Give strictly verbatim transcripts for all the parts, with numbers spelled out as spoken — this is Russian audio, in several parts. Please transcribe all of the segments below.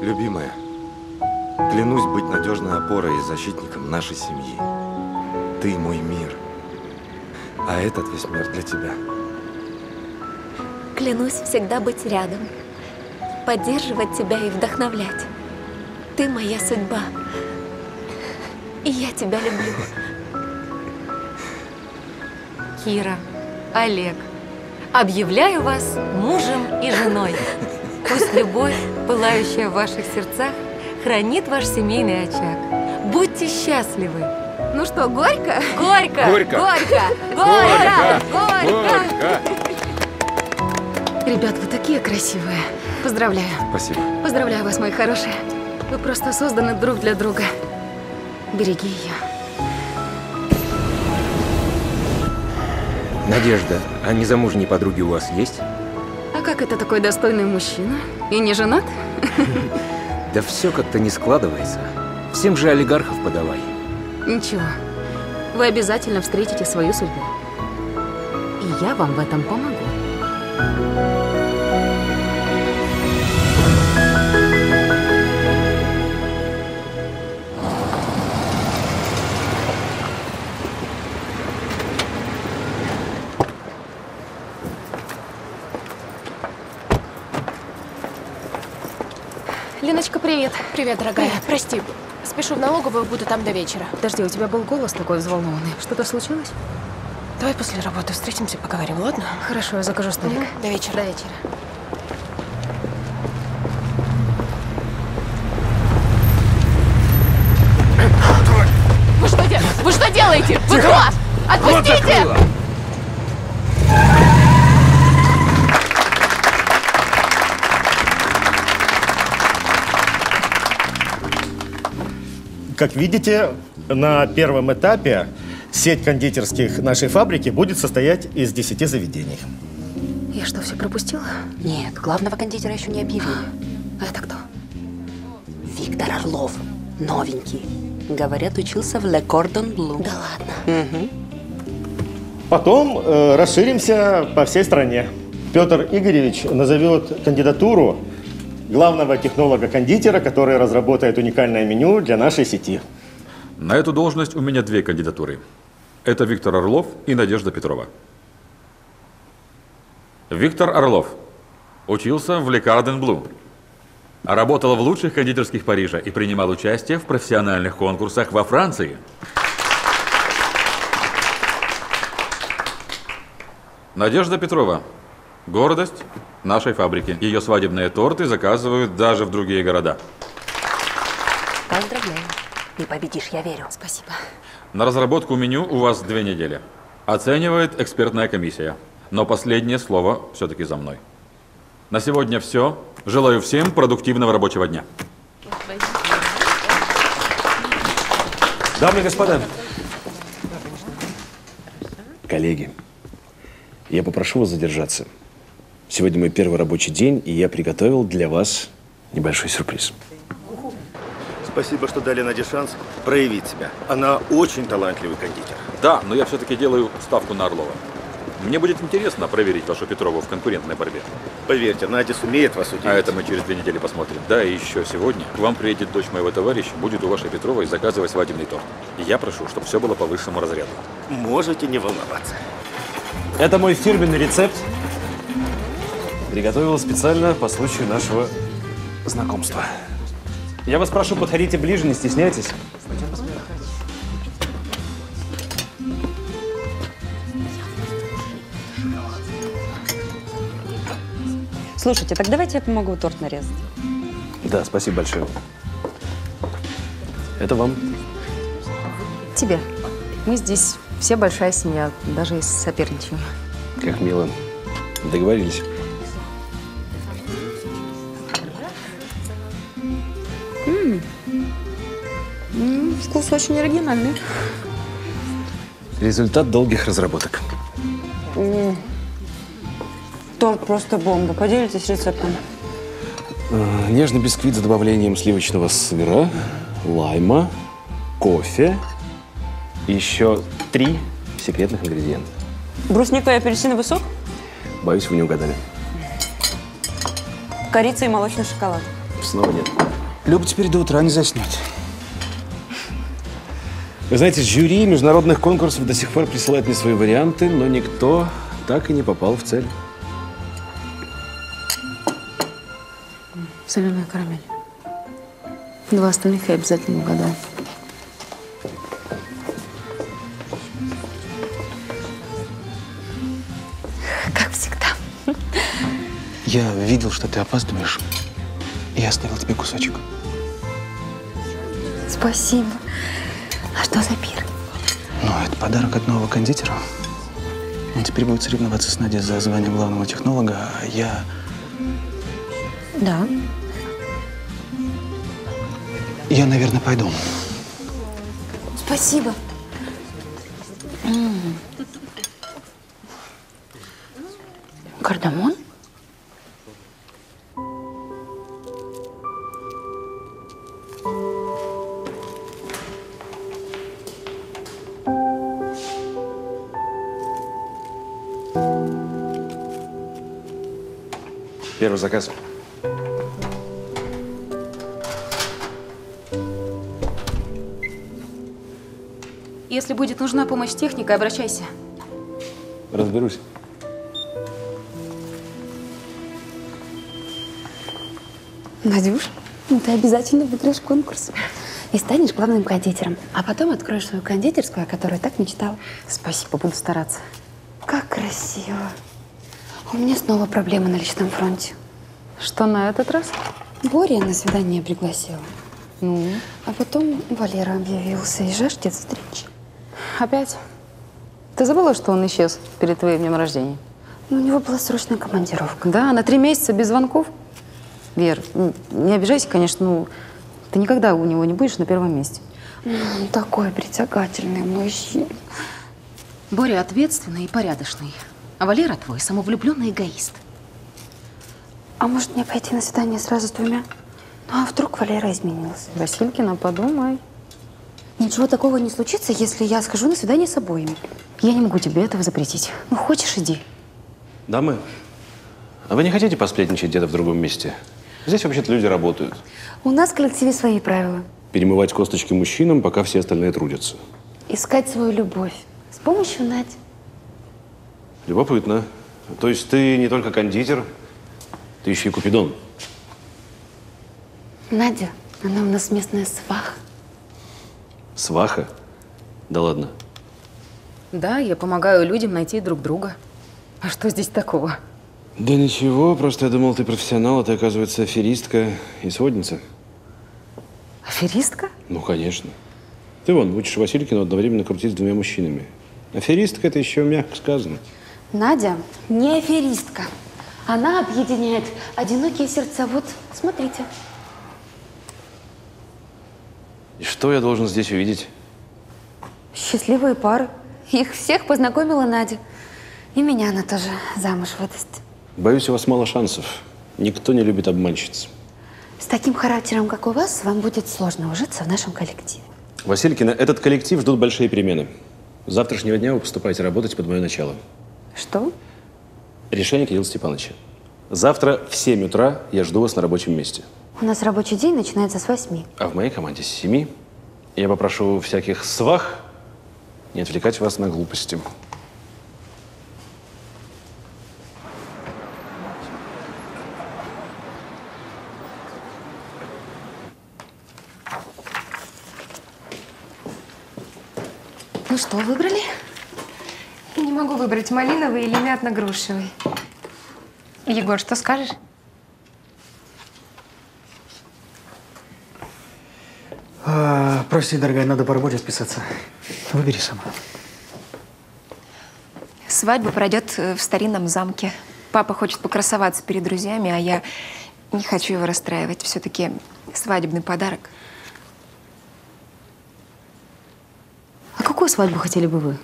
Любимая, клянусь быть надежной опорой и защитником нашей семьи. Ты мой мир, а этот весь мир для тебя. Клянусь всегда быть рядом, поддерживать тебя и вдохновлять. Ты моя судьба, и я тебя люблю. Кира, Олег, объявляю вас мужем и женой. Пусть любовь, пылающая в ваших сердцах, хранит ваш семейный очаг. Будьте счастливы. Ну что, горько? Горько! Горько! Горько! Горько! Горько! Ребят, вы такие красивые. Поздравляю. Спасибо. Поздравляю вас, мои хорошие. Вы просто созданы друг для друга. Береги ее. Надежда, а незамужние подруги у вас есть? А как это такой достойный мужчина? И не женат? Да все как-то не складывается. Всем же олигархов подавай. Ничего. Вы обязательно встретите свою судьбу. И я вам в этом помогу. Леночка, привет. Привет, дорогая. Привет. Прости, спешу в налоговую, буду там до вечера. Подожди, у тебя был голос такой взволнованный. Что-то случилось? Давай после работы встретимся, поговорим, ладно? Хорошо, я закажу столик. Угу. До вечера. До вечера. Вы что делаете? Вы что делаете? Вы кто? Отпустите! Вот как видите, на первом этапе сеть кондитерских нашей фабрики будет состоять из десяти заведений. Я что, все пропустила? Нет, главного кондитера еще не объявили. А это кто? Виктор Орлов. Новенький. Говорят, учился в Le Cordon Bleu. Да ладно? Угу. Потом э, расширимся по всей стране. Петр Игоревич назовет кандидатуру главного технолога-кондитера, который разработает уникальное меню для нашей сети. На эту должность у меня две кандидатуры. Это Виктор Орлов и Надежда Петрова. Виктор Орлов учился в Le Cordon Bleu, работал в лучших кондитерских Парижа и принимал участие в профессиональных конкурсах во Франции. Надежда Петрова. Гордость нашей фабрики. Ее свадебные торты заказывают даже в другие города. Поздравляю. Не победишь, я верю. Спасибо. На разработку меню у вас две недели. Оценивает экспертная комиссия. Но последнее слово все-таки за мной. На сегодня все. Желаю всем продуктивного рабочего дня. Дамы и господа, коллеги, я попрошу вас задержаться. Сегодня мой первый рабочий день, и я приготовил для вас небольшой сюрприз. Спасибо, что дали Наде шанс проявить себя. Она очень талантливый кондитер. Да, но я все-таки делаю ставку на Орлова. Мне будет интересно проверить вашу Петрову в конкурентной борьбе. Поверьте, Надя сумеет вас удивить. А это мы через две недели посмотрим. Да, и еще сегодня к вам приедет дочь моего товарища, будет у вашей Петровой заказывать свадебный торт. И я прошу, чтобы все было по высшему разряду. Можете не волноваться. Это мой фирменный рецепт. Приготовил специально по случаю нашего знакомства. Я вас прошу, подходите ближе, не стесняйтесь. Слушайте, так давайте я помогу торт нарезать. Да, спасибо большое. Это вам. Тебе. Мы здесь все большая семья, даже и соперничаем. Как мило. Договорились. М-м-м, вкус очень оригинальный. Результат долгих разработок. М-м. Торт просто бомба. Поделитесь рецептом. Нежный бисквит с добавлением сливочного сыра, лайма, кофе. Еще три секретных ингредиента. Брусника и апельсиновый сок? Боюсь, вы не угадали. Корица и молочный шоколад. Снова нет. Люба теперь до утра не заснет. Вы знаете, жюри международных конкурсов до сих пор присылает мне свои варианты, но никто так и не попал в цель. Соленая карамель. Два остальных я обязательно угадаю. Как всегда. Я видел, что ты опаздываешь, и оставил тебе кусочек. Спасибо. А что за пир? Ну, это подарок от нового кондитера. Он теперь будет соревноваться с Надей за звание главного технолога, а я… Да. Я, наверное, пойду. Спасибо. М-м. Кардамон? Первый заказ. Если будет нужна помощь техника, обращайся. Разберусь. Надюш, ну ты обязательно выиграешь конкурс и станешь главным кондитером. А потом откроешь свою кондитерскую, о которой так мечтал. Спасибо, буду стараться. Как красиво. У меня снова проблемы на личном фронте. Что на этот раз? Боря на свидание пригласила. Ну? А потом Валера объявился и жаждет встречи. Опять? Ты забыла, что он исчез перед твоим днем рождения? Ну, у него была срочная командировка. Да, на три месяца без звонков. Вер, не обижайся, конечно, ну, ты никогда у него не будешь на первом месте. Он такой притягательный мужчина. Боря ответственный и порядочный. А Валера твой самовлюбленный эгоист. А может, мне пойти на свидание сразу с двумя? Ну, а вдруг Валера изменился? Василькина, подумай. Ничего такого не случится, если я схожу на свидание с обоими. Я не могу тебе этого запретить. Ну, хочешь, иди. Дамы, а вы не хотите посплетничать где-то в другом месте? Здесь вообще-то люди работают. У нас в коллективе свои правила. Перемывать косточки мужчинам, пока все остальные трудятся. Искать свою любовь с помощью Нади. Любопытно. То есть ты не только кондитер, ты еще и купидон. Надя, она у нас местная сваха. Сваха? Да ладно. Да, я помогаю людям найти друг друга. А что здесь такого? Да ничего, просто я думал, ты профессионал, а ты, оказывается, аферистка и сводница. Аферистка? Ну, конечно. Ты вон, учишь Василькину одновременно крутить с двумя мужчинами. Аферистка – это еще мягко сказано. Надя не аферистка. Она объединяет одинокие сердца. Вот, смотрите. И что я должен здесь увидеть? Счастливые пары. Их всех познакомила Надя. И меня она тоже замуж выдаст. Боюсь, у вас мало шансов. Никто не любит обманщиц. С таким характером, как у вас, вам будет сложно ужиться в нашем коллективе. Василькина, этот коллектив ждут большие перемены. С завтрашнего дня вы поступаете работать под мое начало. Что? Решение Кирилла Степановича. Завтра в семь утра я жду вас на рабочем месте. У нас рабочий день начинается с восьми. А в моей команде с семи. Я попрошу всяких свах не отвлекать вас на глупости. Ну что, выбрали? Не могу выбрать малиновый или мятно-грушевый. Егор, что скажешь? А, прости, дорогая, надо по работе списаться. Выбери сама. Свадьба пройдет в старинном замке. Папа хочет покрасоваться перед друзьями, а я не хочу его расстраивать. Все-таки свадебный подарок. А какую свадьбу хотели бы вы?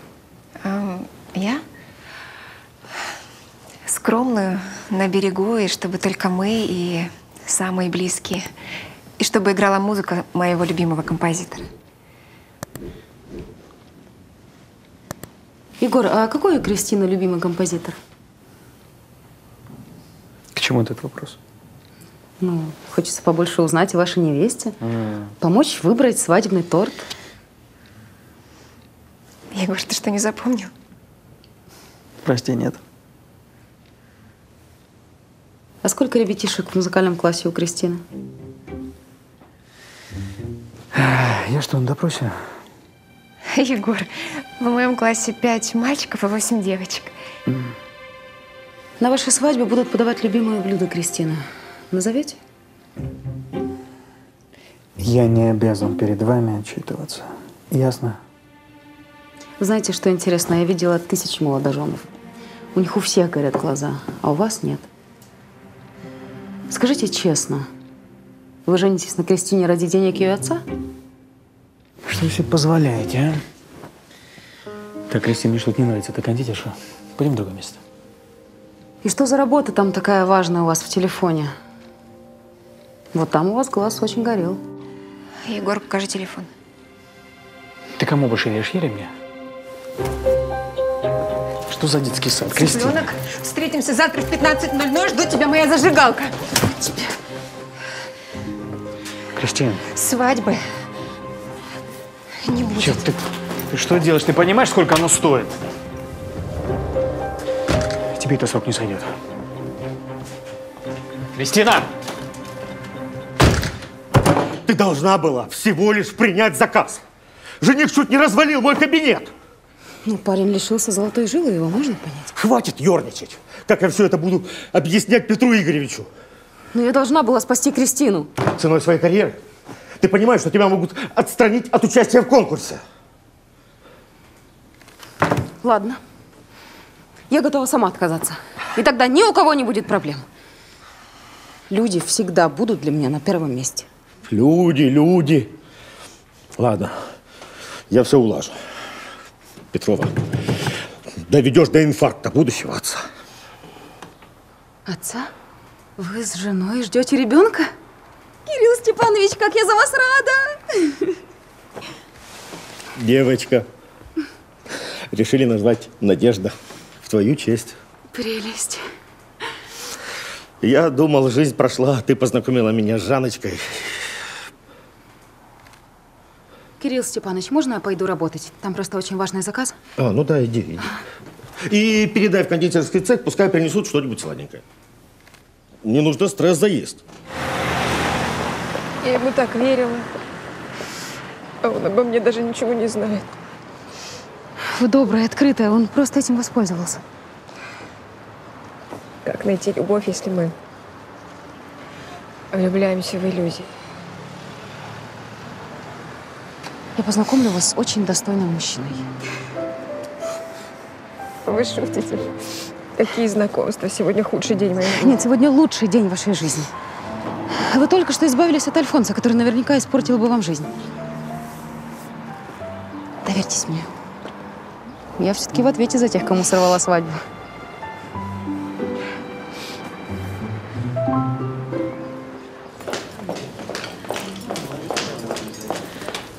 Я? Скромную, на берегу, и чтобы только мы и самые близкие. И чтобы играла музыка моего любимого композитора. Егор, а какой у Кристины любимый композитор? К чему этот вопрос? Ну, хочется побольше узнать о вашей невесте. Mm. Помочь выбрать свадебный торт. Егор, ты что, не запомнил? Прости, нет. А сколько ребятишек в музыкальном классе у Кристины? Я что, на допросе? Егор, в моем классе пять мальчиков и восемь девочек. Mm. На вашей свадьбе будут подавать любимое блюдо Кристины. Назовете? Я не обязан перед вами отчитываться. Ясно? Знаете, что интересно? Я видела тысячи молодоженов. У них у всех горят глаза, а у вас нет. Скажите честно, вы женитесь на Кристине ради денег ее отца? Что вы себе позволяете, а? Так, Кристина, мне что-то не нравится. Ты кондитерша. Пойдем в другое место. И что за работа там такая важная у вас в телефоне? Вот там у вас глаз очень горел. Егор, покажи телефон. Ты кому больше веришь, Ере, мне? Что за детский сад, Кристина? Цыпленок, встретимся завтра в пятнадцать ноль ноль. Жду тебя, моя зажигалка. Кристина. Свадьбы не будет. Черт, ты, ты что делаешь? Ты понимаешь, сколько оно стоит? Тебе это срок не сойдет. Кристина! Ты должна была всего лишь принять заказ. Жених чуть не развалил мой кабинет. Ну, парень лишился золотой жилы, его можно понять? Хватит ерничать. Как я все это буду объяснять Петру Игоревичу? Ну, я должна была спасти Кристину. Ценой своей карьеры? Ты понимаешь, что тебя могут отстранить от участия в конкурсе? Ладно. Я готова сама отказаться. И тогда ни у кого не будет проблем. Люди всегда будут для меня на первом месте. Люди, люди. Ладно, я все улажу. Петрова, доведешь до инфаркта, буду сиваться. Отца? Вы с женой ждете ребенка? Кирилл Степанович, как я за вас рада! Девочка. Решили назвать Надежда. В твою честь. Прелесть. Я думал, жизнь прошла. Ты познакомила меня с Жанночкой. Кирилл Степанович, можно я пойду работать? Там просто очень важный заказ. А, ну да, иди, иди. И передай в кондитерский цех, пускай принесут что-нибудь сладенькое. Не нужно стресс заезд. Я ему так верила. А он обо мне даже ничего не знает. Вы добрая, открытая. Он просто этим воспользовался. Как найти любовь, если мы влюбляемся в иллюзии? Я познакомлю вас с очень достойным мужчиной. Вы шутите? Какие знакомства? Сегодня худший день моей жизни. Нет, сегодня лучший день вашей жизни. Вы только что избавились от Альфонса, который наверняка испортил бы вам жизнь. Доверьтесь мне. Я все-таки в ответе за тех, кому сорвала свадьбу.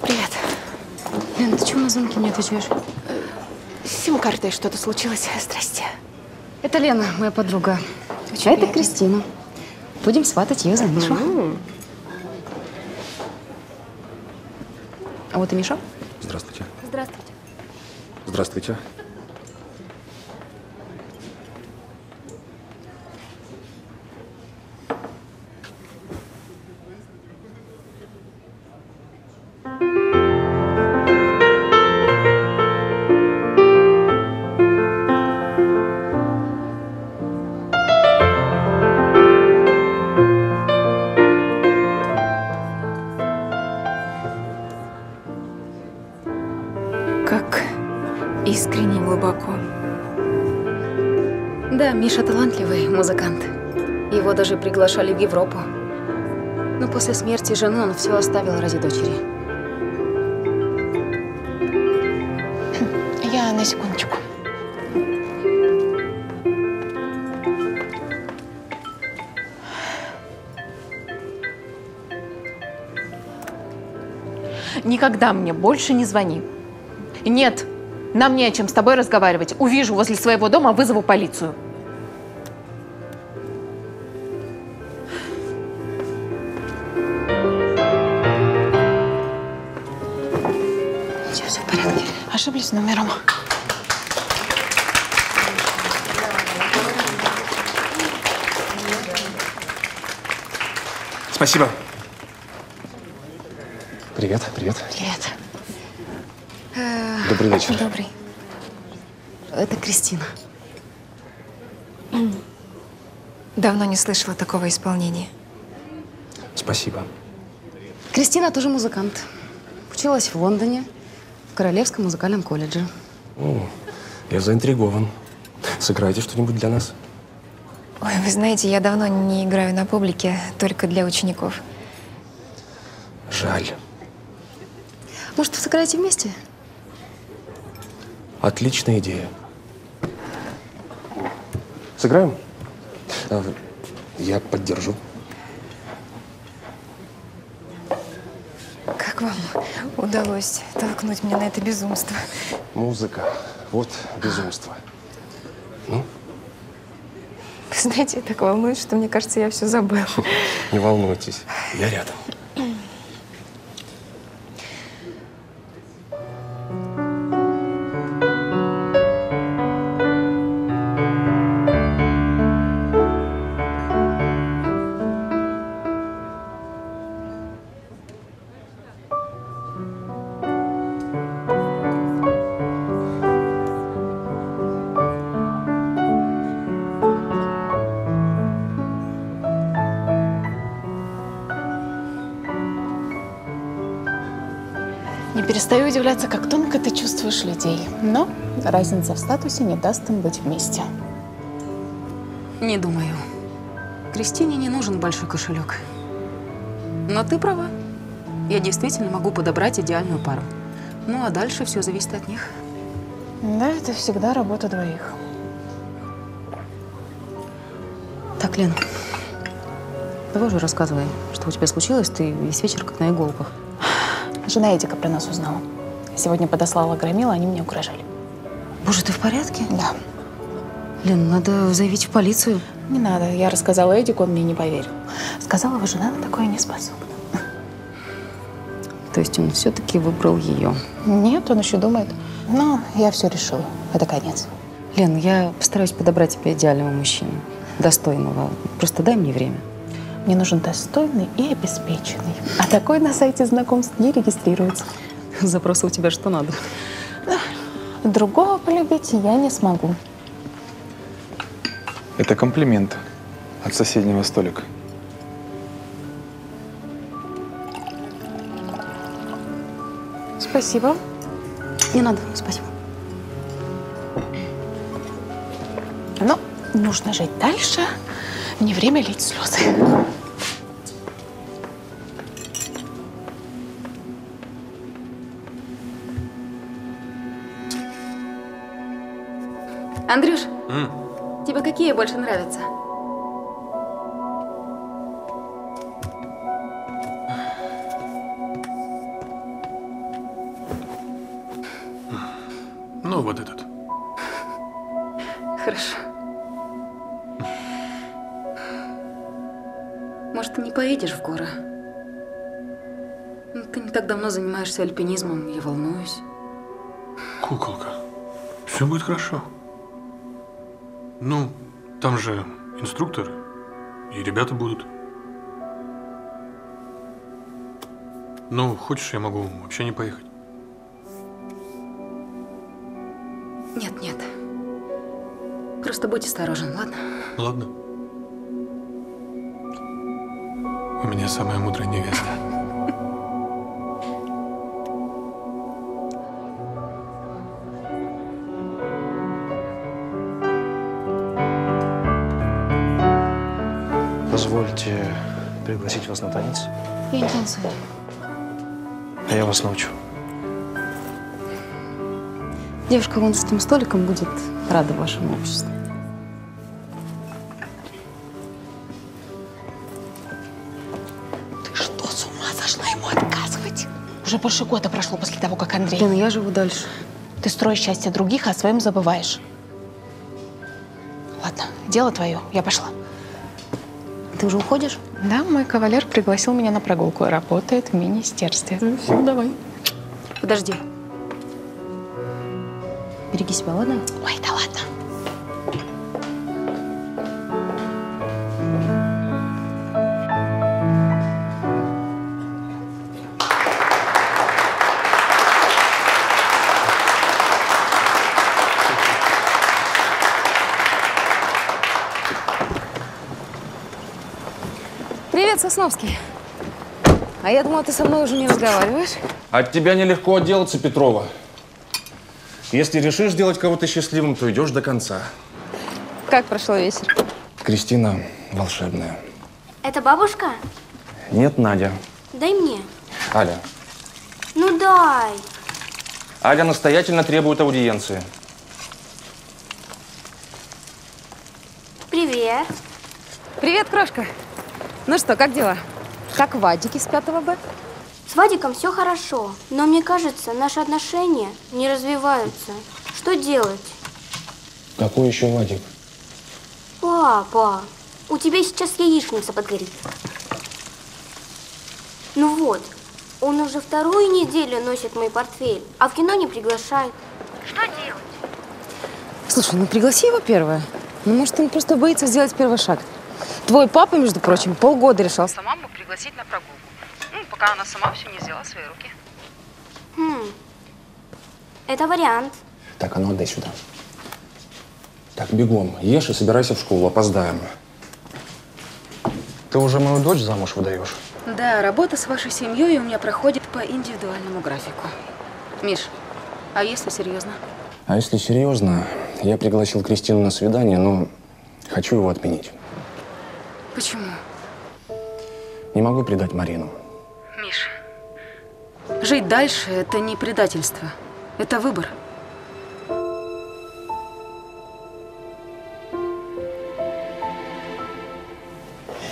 Привет. Лен, ты чего на звонки не отвечаешь? С сим-картой что-то случилось. Здрасте. Это Лена, моя подруга. Очень а приятно. Это Кристина. Будем сватать ее за Мишу. Mm-hmm. А вот и Миша. Здравствуйте. Здравствуйте. Здравствуйте. Миша талантливый музыкант. Его даже приглашали в Европу. Но после смерти жены он все оставил ради дочери. Я на секундочку. Никогда мне больше не звони. Нет, нам не о чем с тобой разговаривать. Увижу возле своего дома, вызову полицию. Ошиблись номером. Спасибо. Привет, привет. Привет. Добрый вечер. Добрый. Это Кристина. Давно не слышала такого исполнения. Спасибо. Кристина тоже музыкант. Училась в Лондоне, в Королевском музыкальном колледже. О, я заинтригован. Сыграйте что-нибудь для нас. Ой, вы знаете, я давно не играю на публике, только для учеников. Жаль. Может, вы сыграете вместе? Отличная идея. Сыграем? Я поддержу. Как вам удалось толкнуть меня на это безумство? Музыка. Вот безумство. Ну? Вы знаете, я так волнуюсь, что мне кажется, я все забыла. Не волнуйтесь, я рядом. Перестаю удивляться, как тонко ты чувствуешь людей. Но разница в статусе не даст им быть вместе. Не думаю. Кристине не нужен большой кошелек. Но ты права. Я действительно могу подобрать идеальную пару. Ну, а дальше все зависит от них. Да, это всегда работа двоих. Так, Лен, давай уже рассказывай, что у тебя случилось. Ты весь вечер как на иголках. Жена Эдика про нас узнала. Сегодня подослала громила, они мне угрожали. Боже, ты в порядке? Да. Лен, надо заявить в полицию. Не надо. Я рассказала Эдику, он мне не поверил. Сказала, его жена на такое не способна. То есть он все-таки выбрал ее? Нет, он еще думает. Но я все решила. Это конец. Лен, я постараюсь подобрать тебе идеального мужчину. Достойного. Просто дай мне время. Мне нужен достойный и обеспеченный. А такой на сайте знакомств не регистрируется. Запросы у тебя что надо? Другого полюбить я не смогу. Это комплимент от соседнего столика. Спасибо. Не надо, спасибо. Но нужно жить дальше. Не время лить слезы. Андрюш, mm. тебе какие больше нравятся? Ну, вот этот. Хорошо. Может, ты не поедешь в горы? Ты не так давно занимаешься альпинизмом, я волнуюсь. Куколка, все будет хорошо. Ну, там же инструкторы и ребята будут. Ну, хочешь, я могу вообще не поехать? Нет, нет. Просто будь осторожен, ладно? Ладно. У меня самая мудрая невеста. Позвольте пригласить вас на танец. Я не танцую. А я вас научу. Девушка вон с этим столиком будет рада вашему обществу. Ты что, с ума сошла ему отказывать? Уже больше года прошло после того, как Андрей… Лена, я живу дальше. Ты строишь счастье других, а о своем забываешь. Ладно, дело твое. Я пошла. Ты уже уходишь? Да, мой кавалер пригласил меня на прогулку. Работает в министерстве. Ну, все, давай. Подожди. Береги себя, ладно? Ой, да ладно. Привет, Сосновский. А я думала, ты со мной уже не разговариваешь. От тебя нелегко отделаться, Петрова. Если решишь сделать кого-то счастливым, то идешь до конца. Как прошел вечер? Кристина волшебная. Это бабушка? Нет, Надя. Дай мне. Аля. Ну дай. Аля настоятельно требует аудиенции. Привет. Привет, крошка. Ну что, как дела? Как Вадик из пятого Б? С Вадиком все хорошо, но мне кажется, наши отношения не развиваются. Что делать? Какой еще Вадик? Папа, у тебя сейчас яичница подгорит. Ну вот, он уже вторую неделю носит мой портфель, а в кино не приглашает. Что делать? Слушай, ну пригласи его первое. Ну, может, он просто боится сделать первый шаг. Твой папа, между прочим, полгода решал сама маму пригласить на прогулку. Ну, пока она сама все не взяла в свои руки. Хм. Это вариант. Так, а ну отдай сюда. Так, бегом. Ешь и собирайся в школу. Опоздаем. Ты уже мою дочь замуж выдаешь? Да, работа с вашей семьей у меня проходит по индивидуальному графику. Миш, а если серьезно? А если серьезно, я пригласил Кристину на свидание, но хочу его отменить. Почему? Не могу предать Марину. Миш, жить дальше – это не предательство, это выбор.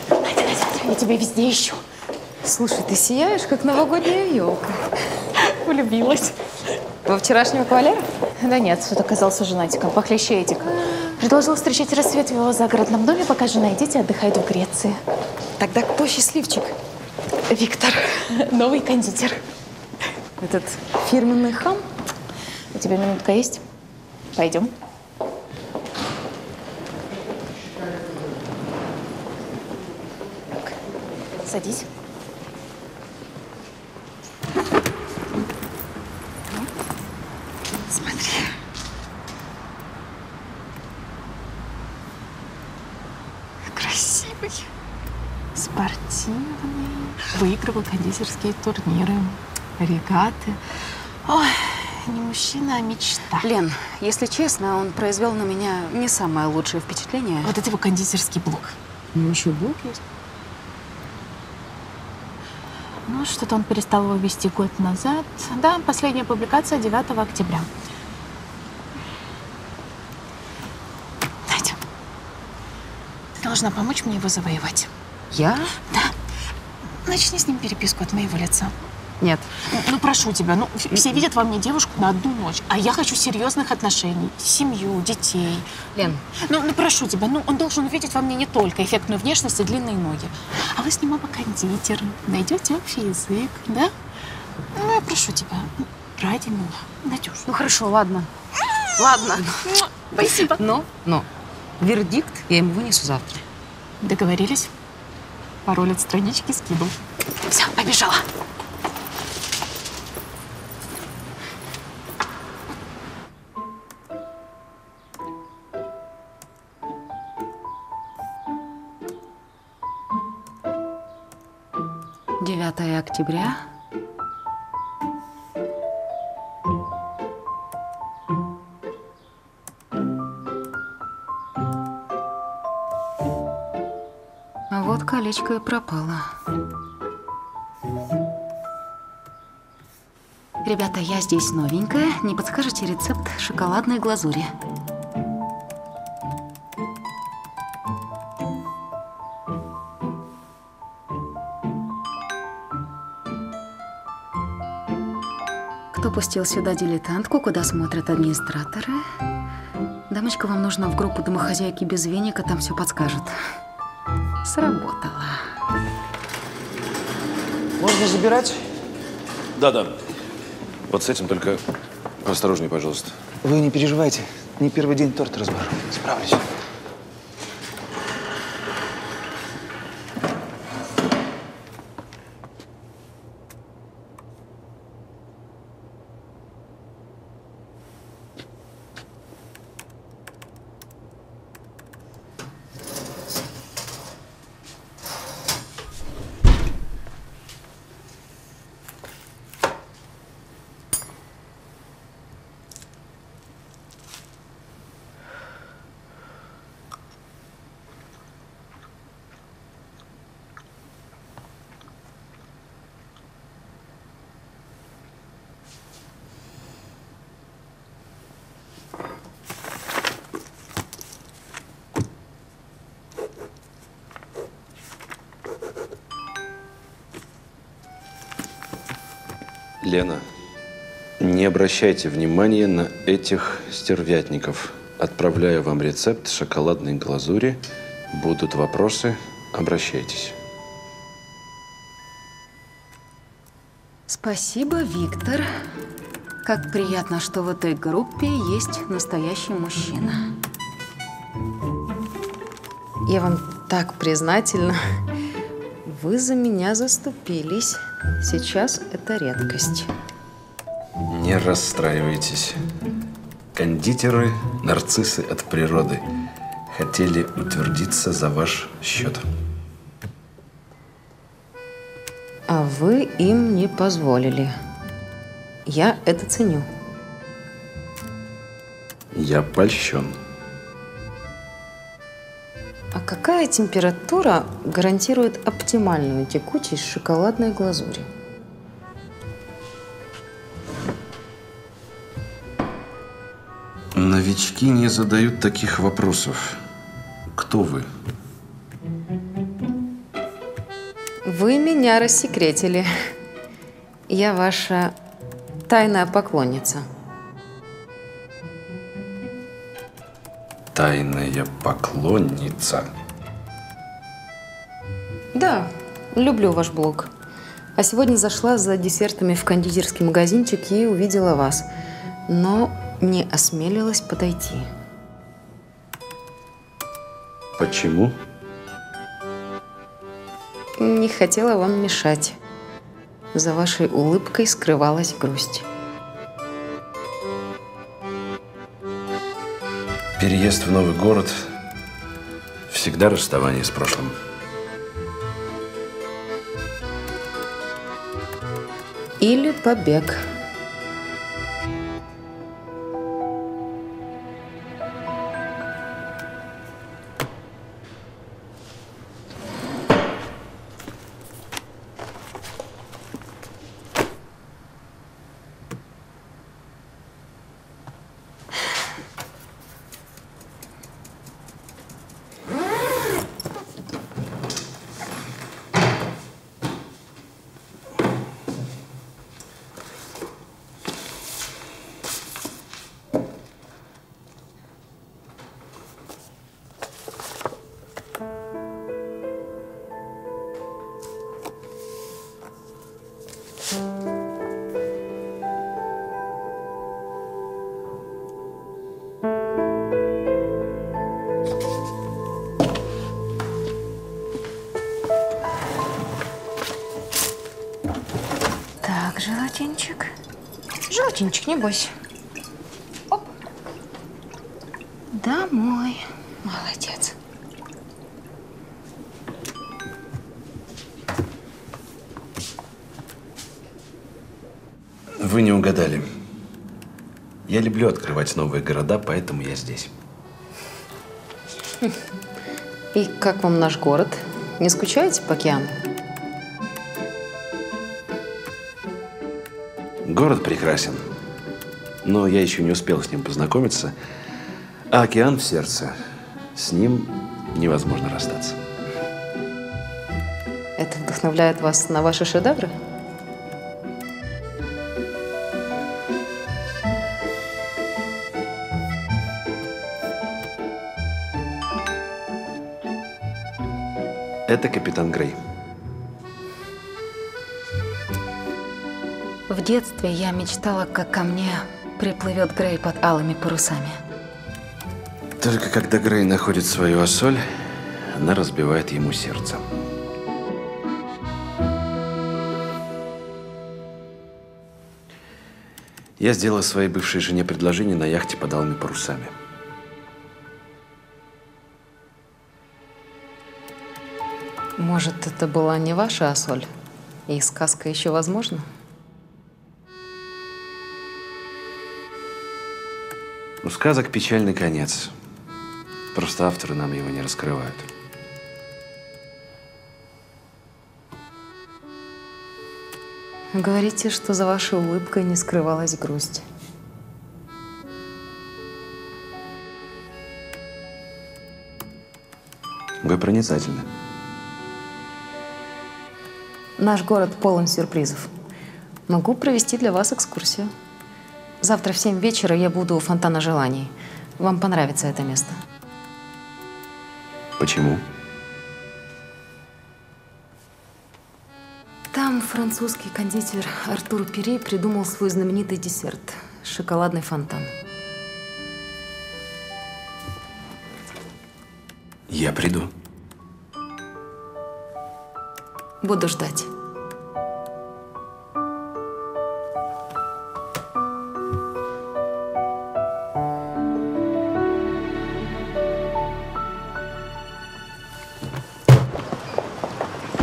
Надя, Надя, я тебя везде ищу. Слушай, ты сияешь, как новогодняя елка. Влюбилась. Во вчерашнего Валера? Да нет, тут оказался женатиком, похлеще Эдика. Предложил встречать рассвет в его загородном доме, пока жена и дети отдыхают в Греции. Тогда кто счастливчик? Виктор, новый кондитер. Этот фирменный хам. У тебя минутка есть? Пойдем. Так, садись. Выигрывал кондитерские турниры, регаты. Ой, не мужчина, а мечта. Лен, если честно, он произвел на меня не самое лучшее впечатление. Вот это его кондитерский блок. У него еще блок есть? Ну, что-то он перестал его вести год назад. Да, последняя публикация девятого октября. Надя, ты должна помочь мне его завоевать. Я? Да. Начни с ним переписку от моего лица. Нет. Ну, ну прошу тебя, ну все видят во мне девушку на одну ночь, а я хочу серьезных отношений, семью, детей. Лен. Ну, ну прошу тебя, ну он должен увидеть во мне не только эффектную внешность и длинные ноги. А вы с ним оба кондитеры, найдете общий язык, да? Ну я прошу тебя, ради меня, Надюш. Ну хорошо, ладно. Ладно. Спасибо. Но, но, вердикт я ему вынесу завтра. Договорились? Пароль от странички скинул. Все, побежала. девятое октября. Колечко и пропало. Ребята, я здесь новенькая. Не подскажете рецепт шоколадной глазури? Кто пустил сюда дилетантку? Куда смотрят администраторы? Дамочка, вам нужна в группу домохозяйки без веника, там все подскажут. Сработало. Можно забирать? Да-да. Вот с этим только осторожнее, пожалуйста. Вы не переживайте, не первый день торт разбор. Справлюсь. Лена, не обращайте внимания на этих стервятников. Отправляю вам рецепт шоколадной глазури. Будут вопросы, обращайтесь. Спасибо, Виктор. Как приятно, что в этой группе есть настоящий мужчина. Я вам так признательна. Вы за меня заступились. Сейчас это редкость. Не расстраивайтесь. Кондитеры, нарциссы от природы, хотели утвердиться за ваш счет. А вы им не позволили. Я это ценю. Я польщен. А какая температура гарантирует оптимальную текучесть шоколадной глазури? Новички не задают таких вопросов. Кто вы? Вы меня рассекретили. Я ваша тайная поклонница. Тайная поклонница. Да, люблю ваш блог. А сегодня зашла за десертами в кондитерский магазинчик и увидела вас. Но не осмелилась подойти. Почему? Не хотела вам мешать. За вашей улыбкой скрывалась грусть. Переезд в новый город – всегда расставание с прошлым. Или побег. Желатинчик. Желатинчик, не бойся. Оп. Домой. Молодец. Вы не угадали. Я люблю открывать новые города, поэтому я здесь. И как вам наш город? Не скучаете по океану? Город прекрасен, но я еще не успел с ним познакомиться, а океан в сердце. С ним невозможно расстаться. Это вдохновляет вас на ваши шедевры? Это «Капитан Грей». В детстве я мечтала, как ко мне приплывет Грей под алыми парусами. Только когда Грей находит свою Ассоль, она разбивает ему сердце. Я сделала своей бывшей жене предложение на яхте под алыми парусами. Может, это была не ваша Ассоль? И сказка еще возможна? У сказок печальный конец. Просто авторы нам его не раскрывают. Говорите, что за вашей улыбкой не скрывалась грусть. Вы проницательны. Наш город полон сюрпризов. Могу провести для вас экскурсию. Завтра в семь вечера я буду у Фонтана Желаний. Вам понравится это место. Почему? Там французский кондитер Артур Пери придумал свой знаменитый десерт – шоколадный фонтан. Я приду. Буду ждать.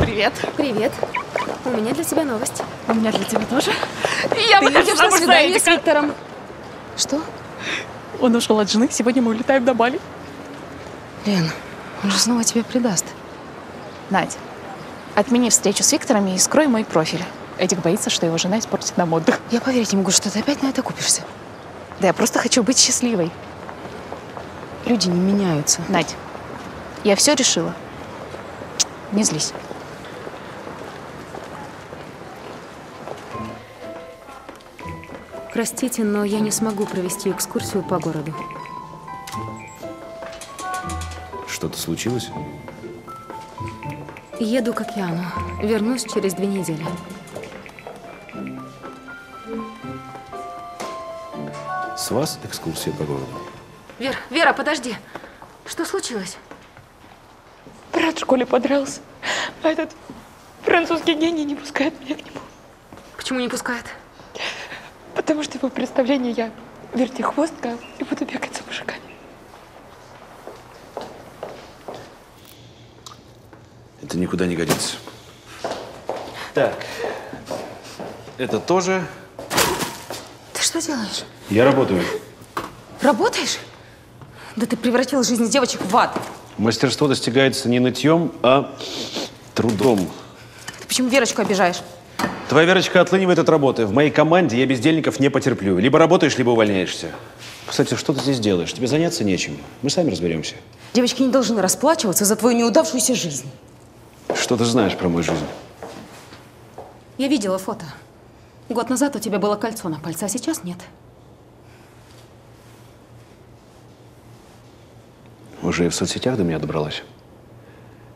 Привет. Привет. У меня для тебя новость. У меня для тебя тоже. Я выхожу на свидание с Виктором. Что? Он ушел от жены. Сегодня мы улетаем на Бали. Лен, он же снова тебя предаст. Надь. Отмени встречу с Виктором и скрой мой профиль. Эдик боится, что его жена испортит нам отдых. Я поверить не могу, что ты опять на это купишься. Да я просто хочу быть счастливой. Люди не меняются. Надь, я все решила. Не злись. Простите, но я не смогу провести экскурсию по городу. Что-то случилось? Еду к океану. Вернусь через две недели. С вас экскурсия по городу. Вер, Вера, подожди. Что случилось? Брат в школе подрался, а этот французский гений не пускает меня к нему. Почему не пускает? Потому что его представление я вертихвостка и буду бегать за мужиками. Это никуда не годится. Так, это тоже. Ты что делаешь? Я работаю. Работаешь? Да ты превратил жизнь девочек в ад. Мастерство достигается не нытьем, а трудом. Ты почему Верочку обижаешь? Твоя Верочка отлынивает от работы. В моей команде я бездельников не потерплю. Либо работаешь, либо увольняешься. Кстати, что ты здесь делаешь? Тебе заняться нечем. Мы сами разберемся. Девочки не должны расплачиваться за твою неудавшуюся жизнь. Что ты знаешь про мою жизнь? Я видела фото. Год назад у тебя было кольцо на пальце, а сейчас нет. Уже и в соцсетях до меня добралась.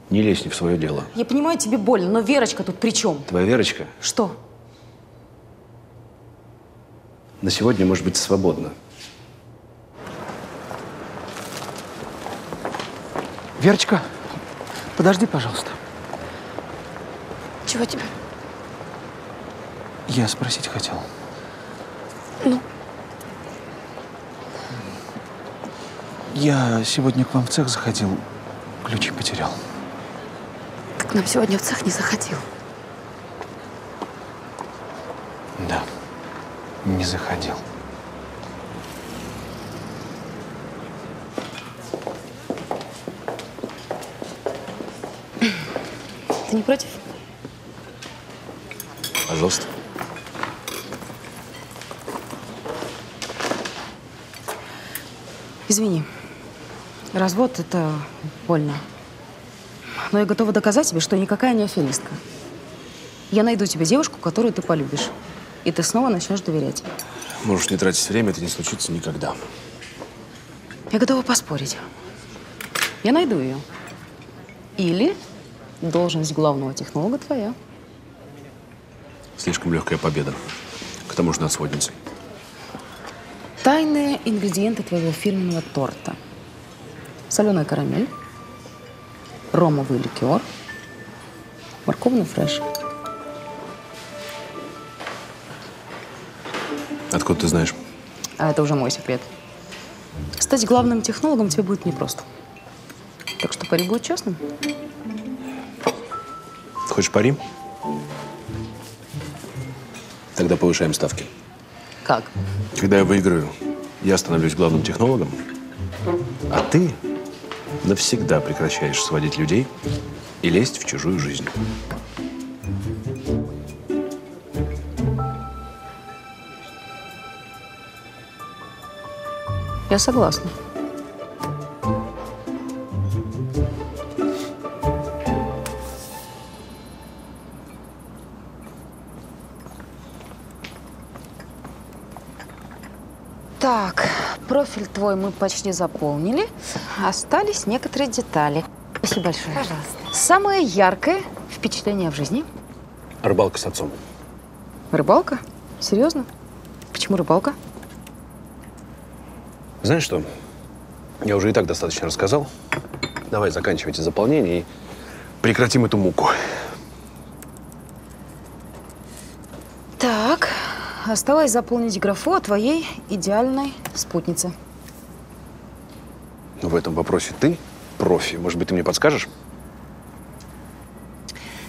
Не лезь не в свое дело. Я понимаю, тебе больно, но Верочка тут при чем? Твоя Верочка? Что? На сегодня, может быть, свободна. Верочка, подожди, пожалуйста. Чего тебе? Я спросить хотел. Ну? Я сегодня к вам в цех заходил, ключи потерял. Ты к нам сегодня в цех не заходил? Да, не заходил. Ты не против? Пожалуйста. Извини. Развод – это больно. Но я готова доказать тебе, что никакая не аферистка. Я найду тебе девушку, которую ты полюбишь. И ты снова начнешь доверять. Можешь не тратить время, это не случится никогда. Я готова поспорить. Я найду ее. Или должность главного технолога твоя. Слишком легкая победа. К тому же над сводницей. Тайные ингредиенты твоего фирменного торта. Соленая карамель, ромовый ликер, морковный фреш. Откуда ты знаешь? А это уже мой секрет. Стать главным технологом тебе будет непросто. Так что пари будет честным. Хочешь пари? Тогда повышаем ставки. Как? Когда я выиграю, я становлюсь главным технологом, а ты навсегда прекращаешь сводить людей и лезть в чужую жизнь. Я согласна. Так, профиль твой мы почти заполнили. Остались некоторые детали. Спасибо большое. Пожалуйста. Самое яркое впечатление в жизни? Рыбалка с отцом. Рыбалка? Серьезно? Почему рыбалка? Знаешь что? Я уже и так достаточно рассказал. Давай заканчивайте заполнение и прекратим эту муку. Так, осталось заполнить графу о твоей идеальной спутнице. В этом вопросе ты профи. Может быть, ты мне подскажешь?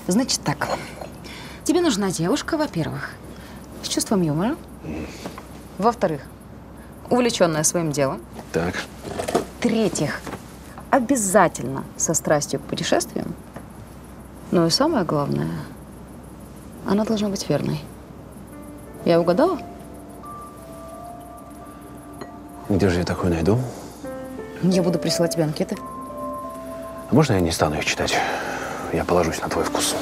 Значит так. Тебе нужна девушка, во-первых, с чувством юмора. Mm. Во-вторых, увлеченная своим делом. Так. В-третьих, обязательно со страстью к путешествиям. Ну и самое главное, она должна быть верной. Я угадала? Где же я такую найду? Я буду присылать тебе анкеты. А можно я не стану их читать? Я положусь на твой вкус.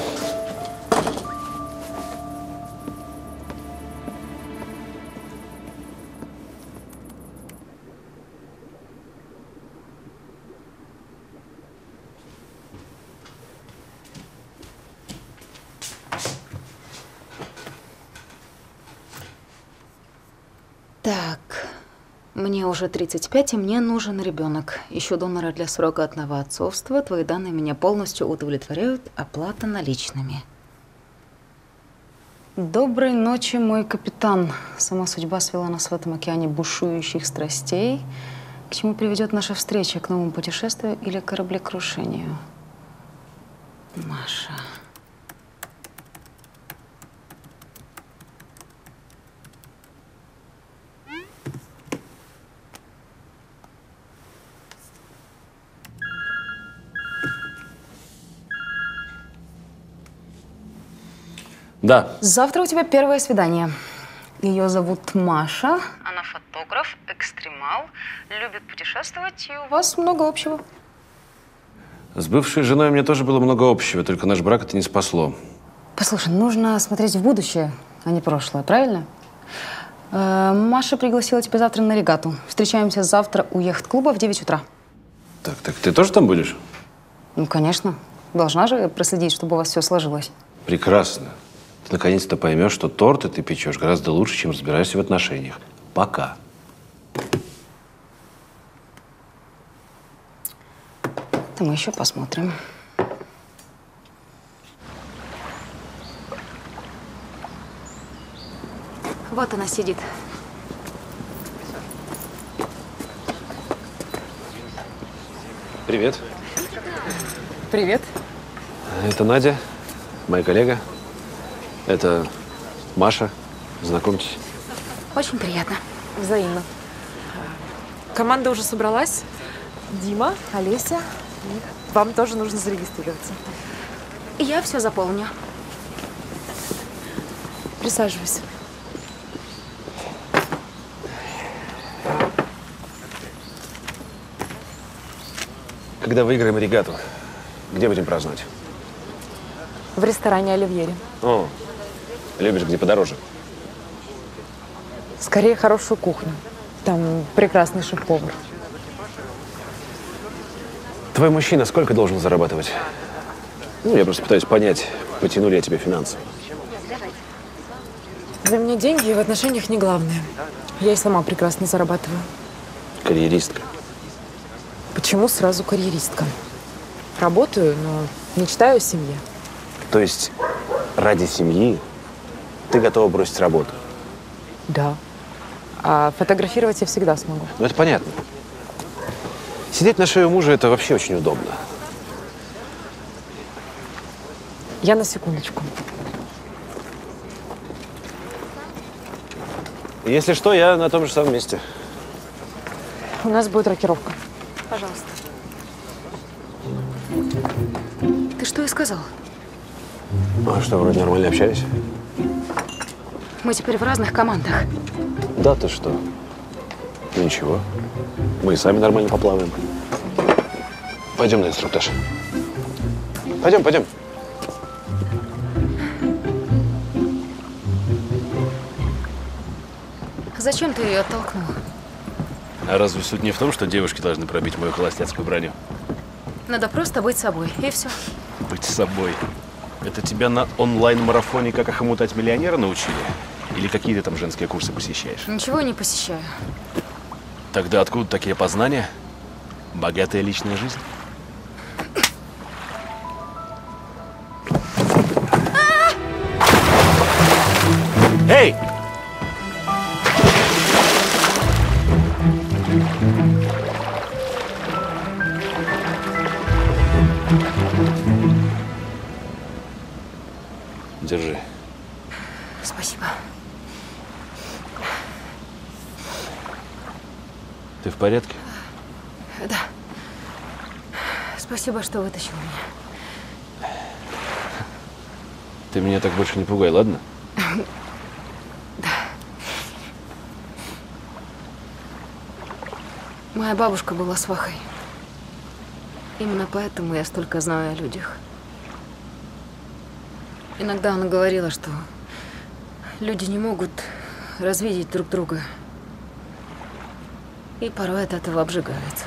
Уже тридцать пять, и мне нужен ребенок. Ищу донора для срока одного отцовства. Твои данные меня полностью удовлетворяют. Оплата наличными. Доброй ночи, мой капитан. Сама судьба свела нас в этом океане бушующих страстей. К чему приведет наша встреча? К новому путешествию или кораблекрушению? Маша. Да. Завтра у тебя первое свидание. Ее зовут Маша. Она фотограф, экстремал, любит путешествовать, и у вас много общего. С бывшей женой мне тоже было много общего, только наш брак это не спасло. Послушай, нужно смотреть в будущее, а не прошлое, правильно? Э-э, Маша пригласила тебя завтра на регату. Встречаемся завтра у яхт-клуба в девять утра. Так, так ты тоже там будешь? Ну, конечно. Должна же проследить, чтобы у вас все сложилось. Прекрасно. Ты наконец-то поймешь, что торты ты печешь гораздо лучше, чем разбираешься в отношениях. Пока. Это мы еще посмотрим. Вот она сидит. Привет. Привет. Это Надя, моя коллега. Это Маша. Знакомьтесь. Очень приятно. Взаимно. Команда уже собралась. Дима, Олеся. Вам тоже нужно зарегистрироваться. Я все заполню. Присаживайся. Когда выиграем регату, где будем праздновать? В ресторане «Оливьери». О. Любишь, где подороже? Скорее, хорошую кухню. Там прекрасный шеф-повар. Твой мужчина сколько должен зарабатывать? Ну, я просто пытаюсь понять, потяну ли я тебе финансы. Для меня деньги в отношениях не главное. Я и сама прекрасно зарабатываю. Карьеристка. Почему сразу карьеристка? Работаю, но мечтаю о семье. То есть ради семьи ты готова бросить работу? Да. А фотографировать я всегда смогу. Ну, это понятно. Сидеть на шее мужа – это вообще очень удобно. Я на секундочку. Если что, я на том же самом месте. У нас будет рокировка. Пожалуйста. Ты что и сказал? А что, вроде нормально общаюсь? Мы теперь в разных командах. Да ты что? Ничего. Мы и сами нормально поплаваем. Пойдем на инструктаж. Пойдем, пойдем. Зачем ты ее оттолкнул? А разве суть не в том, что девушки должны пробить мою холостяцкую броню? Надо просто быть собой, и все. Быть собой? Это тебя на онлайн-марафоне «Как охомутать миллионера» научили? Или какие-то там женские курсы посещаешь? Ничего не посещаю. Тогда откуда такие познания? Богатая личная жизнь? Эй! Держи. Спасибо. Ты в порядке? Да. Спасибо, что вытащил меня. Ты меня так больше не пугай, ладно? Да. Моя бабушка была свахой. Именно поэтому я столько знаю о людях. Иногда она говорила, что люди не могут развидеть друг друга. И порой от этого обжигаются.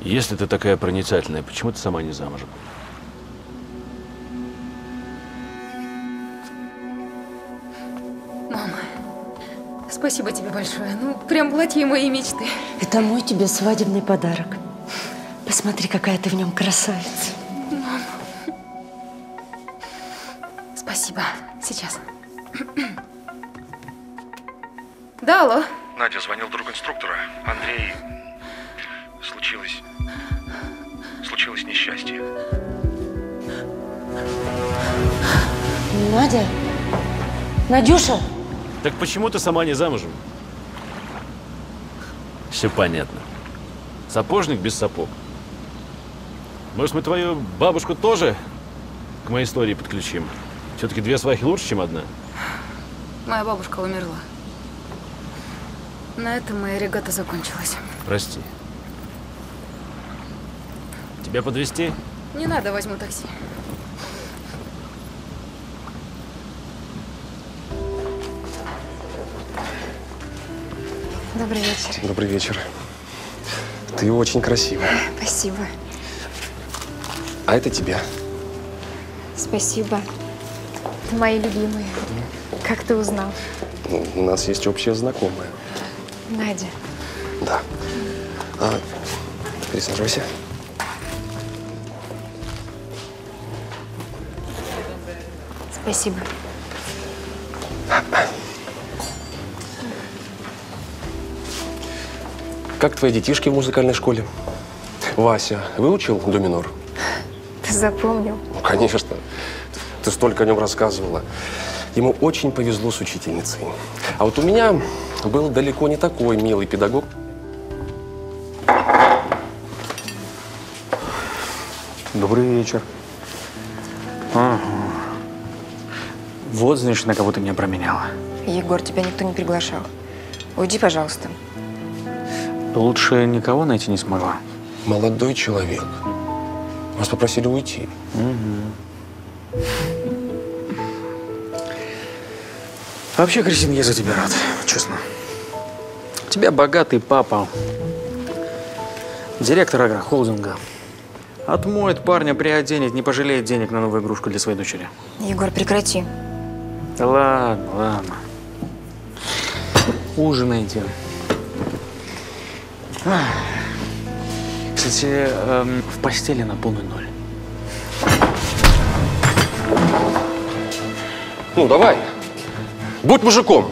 Если ты такая проницательная, почему ты сама не замужем? Мама, спасибо тебе большое. Ну, прям платье моей мечты. Это мой тебе свадебный подарок. Посмотри, какая ты в нем красавица. Спасибо. Сейчас. Да, алло. Надя, звонил друг инструктора. Андрей, случилось... Случилось несчастье. Надя? Надюша? Так почему ты сама не замужем? Все понятно. Сапожник без сапог. Может, мы твою бабушку тоже к моей истории подключим? Все-таки две свахи лучше, чем одна. Моя бабушка умерла. На этом моя регата закончилась. Прости. Тебя подвезти? Не надо, возьму такси. Добрый вечер. Добрый вечер. Ты очень красивая. Спасибо. А это тебе. Спасибо. Мои любимые. Как ты узнал? У нас есть общая знакомая. Надя. Да. А, присаживайся. Спасибо. Как твои детишки в музыкальной школе? Вася выучил до минор? Ты запомнил? Ну, конечно. Ты столько о нем рассказывала. Ему очень повезло с учительницей. А вот у меня был далеко не такой милый педагог. Добрый вечер. Ага. Вот, значит, на кого ты меня променяла. Егор, тебя никто не приглашал. Уйди, пожалуйста. Лучше никого найти не смогла. Молодой человек. Вас попросили уйти. Угу. Вообще, Кристина, я за тебя рад, честно. У тебя богатый папа, директор агрохолдинга. Отмоет парня, приоденет, не пожалеет денег на новую игрушку для своей дочери. Егор, прекрати. Да ладно, ладно. Ужинайте. Кстати, эм, в постели на полный ноль. Ну, давай. Будь мужиком.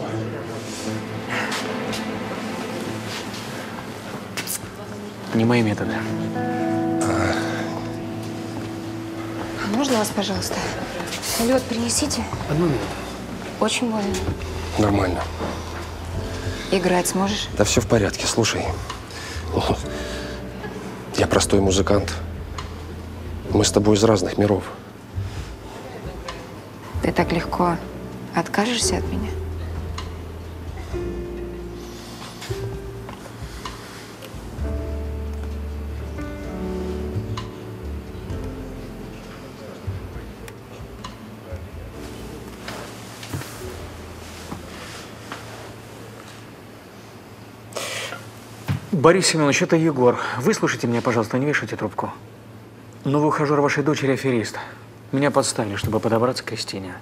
Не мои методы. А... Можно вас, пожалуйста? Лед принесите. Одну минуту. Очень больно. Нормально. Играть сможешь? Да все в порядке. Слушай, я простой музыкант. Мы с тобой из разных миров. Ты так легко откажешься от меня? Борис Семенович, это Егор. Выслушайте меня, пожалуйста, не вешайте трубку. Новый ухажер вашей дочери аферист. Меня подставили, чтобы подобраться к Кристине.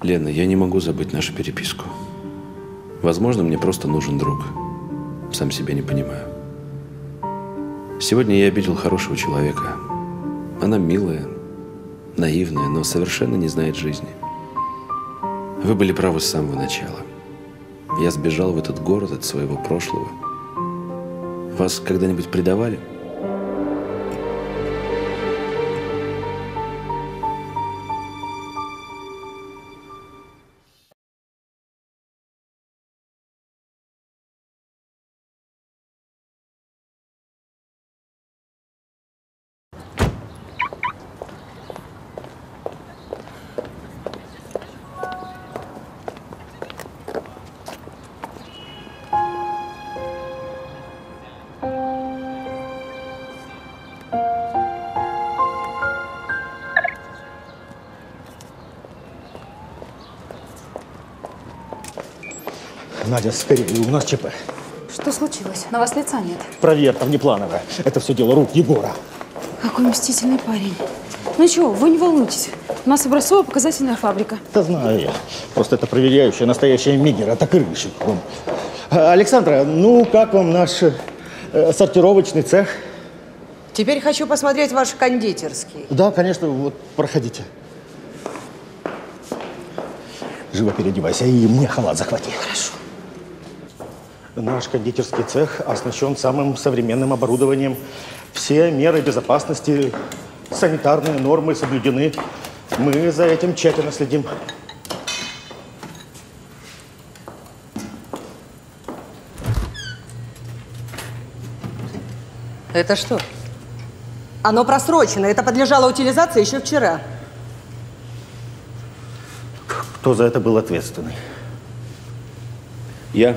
Лена, я не могу забыть нашу переписку. Возможно, мне просто нужен друг. Сам себя не понимаю. Сегодня я обидел хорошего человека. Она милая, наивная, но совершенно не знает жизни. Вы были правы с самого начала. Я сбежал в этот город от своего прошлого. Вас когда-нибудь предавали? Надя, скорее, у нас ЧП. Что случилось? На вас лица нет. Проверка внеплановая. Это все дело рук Егора. Какой мстительный парень. Ну ничего, вы не волнуйтесь. У нас образцово-показательная фабрика. Да знаю я. Просто это проверяющая настоящая мигера, так и рыщик. Александра, ну как вам наш э, сортировочный цех? Теперь хочу посмотреть ваш кондитерский. Да, конечно, вот проходите. Живо переодевайся и мне халат захвати. Хорошо. Наш кондитерский цех оснащен самым современным оборудованием. Все меры безопасности, санитарные нормы соблюдены. Мы за этим тщательно следим. Это что? Оно просрочено. Это подлежало утилизации еще вчера. Кто за это был ответственный? Я.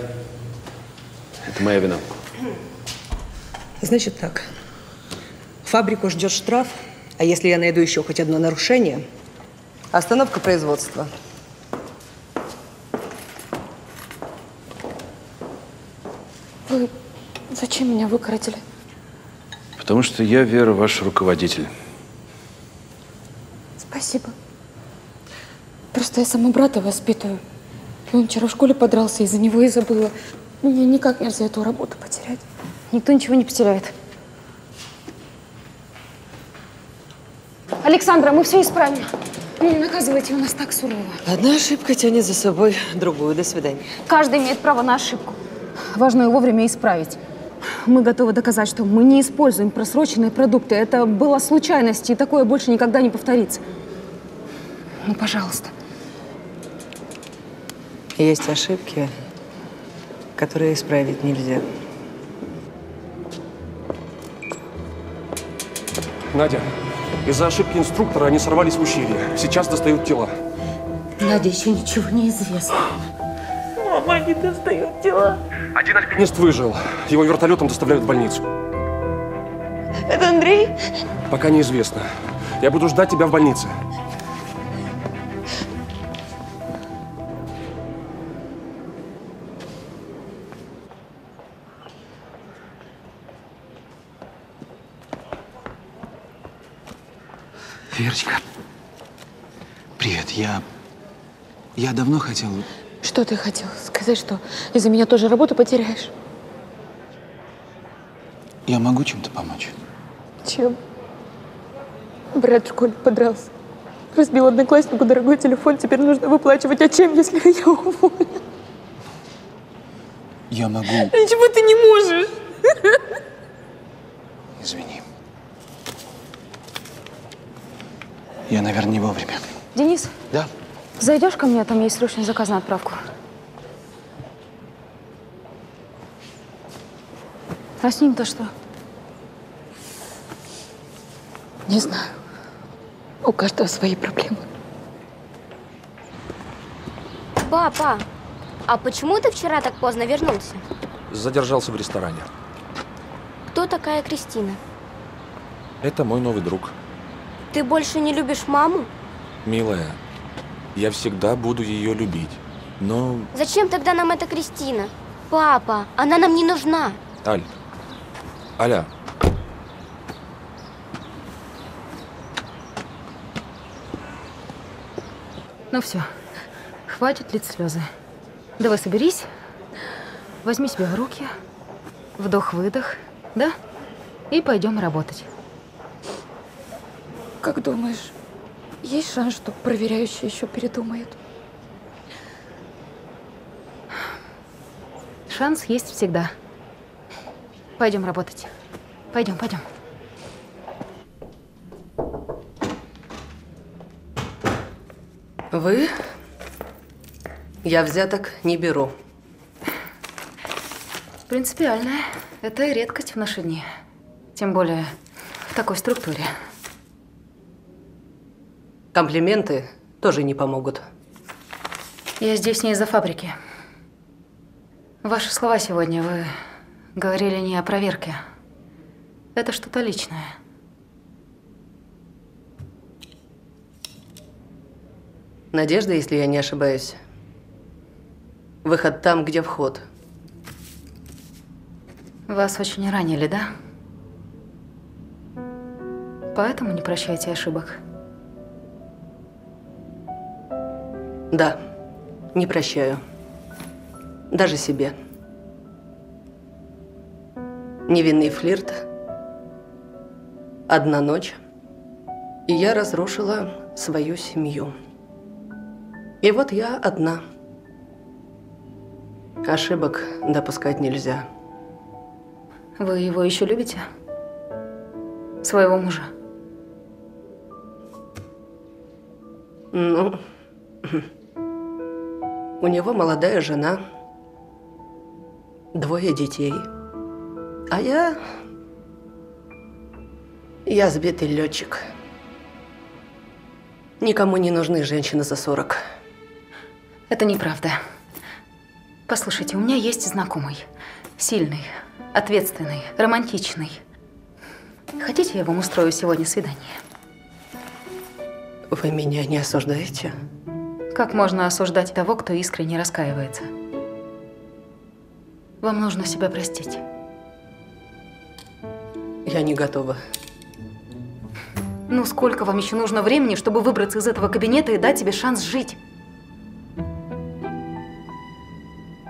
Это моя вина. Значит так. Фабрику ждет штраф, а если я найду еще хоть одно нарушение? Остановка производства. Вы зачем меня выкоротили? Потому что я, Вера, ваш руководитель. Спасибо. Просто я сама брата воспитываю. И он вчера в школе подрался, из-за него и забыла. Мне никак нельзя эту работу потерять. Никто ничего не потеряет. Александра, мы все исправим. Не наказывайте, у нас так сурово. Одна ошибка тянет за собой другую. До свидания. Каждый имеет право на ошибку. Важно ее вовремя исправить. Мы готовы доказать, что мы не используем просроченные продукты. Это была случайность, и такое больше никогда не повторится. Ну, пожалуйста. Есть ошибки, которые исправить нельзя. Надя, из-за ошибки инструктора они сорвались в ущелье. Сейчас достают тела. Надя, еще ничего не известно. Мама, они достают тела. Один альпинист выжил. Его вертолетом доставляют в больницу. Это Андрей? Пока неизвестно. Я буду ждать тебя в больнице. Верочка, привет. Я... Я давно хотел... Что ты хотел? Сказать, что из-за меня тоже работу потеряешь? Я могу чем-то помочь? Чем? Брат в школе подрался. Разбил однокласснику дорогой телефон, теперь нужно выплачивать. А чем, если я уволю? Я могу. Ничего ты не можешь. Извини. Я, наверное, не вовремя. Денис? Да? Зайдешь ко мне, там есть срочный заказ на отправку. А с ним-то что? Не знаю. У каждого свои проблемы. Папа, а почему ты вчера так поздно вернулся? Задержался в ресторане. Кто такая Кристина? Это мой новый друг. Ты больше не любишь маму? Милая, я всегда буду ее любить, но… Зачем тогда нам эта Кристина? Папа, она нам не нужна. Аль, Аля. Ну все, хватит лить слезы. Давай соберись, возьми себя в руки, вдох-выдох, да? И пойдем работать. Как думаешь, есть шанс, что проверяющий еще передумает? Шанс есть всегда. Пойдем работать. Пойдем, пойдем. Вы? Я взяток не беру. Принципиально. Это редкость в наши дни. Тем более в такой структуре. Комплименты тоже не помогут. Я здесь не из-за фабрики. Ваши слова сегодня, вы говорили не о проверке. Это что-то личное. Надежда, если я не ошибаюсь. Выход там, где вход. Вас очень ранили, да? Поэтому не прощайте ошибок. Да, не прощаю. Даже себе. Невинный флирт, одна ночь, и я разрушила свою семью. И вот я одна. Ошибок допускать нельзя. Вы его еще любите? Своего мужа? Ну… У него молодая жена, двое детей, а я… я сбитый летчик. Никому не нужны женщины за сорок. Это неправда. Послушайте, у меня есть знакомый, сильный, ответственный, романтичный. Хотите, я вам устрою сегодня свидание? Вы меня не осуждаете? Как можно осуждать того, кто искренне раскаивается? Вам нужно себя простить. Я не готова. Ну, сколько вам еще нужно времени, чтобы выбраться из этого кабинета и дать тебе шанс жить?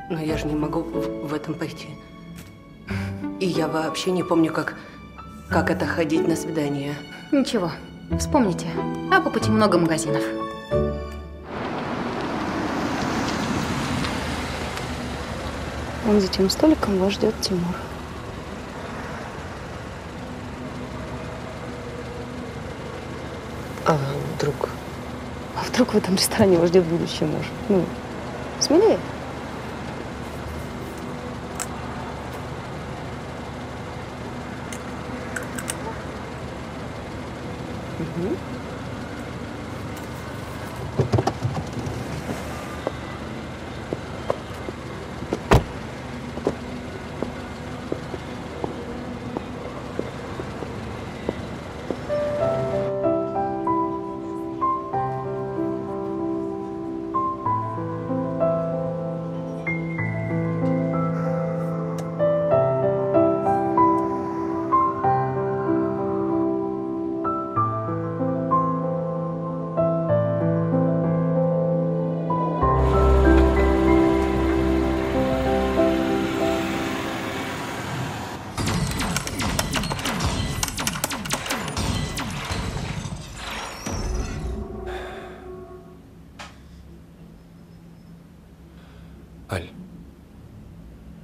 Но я же не могу в, в этом пойти. И я вообще не помню, как, как это ходить на свидание. Ничего, вспомните. А по пути много магазинов. Вон за тем столиком вас ждет Тимур. А вдруг? А вдруг в этом ресторане вас ждет будущий муж? Ну, смелее. Угу.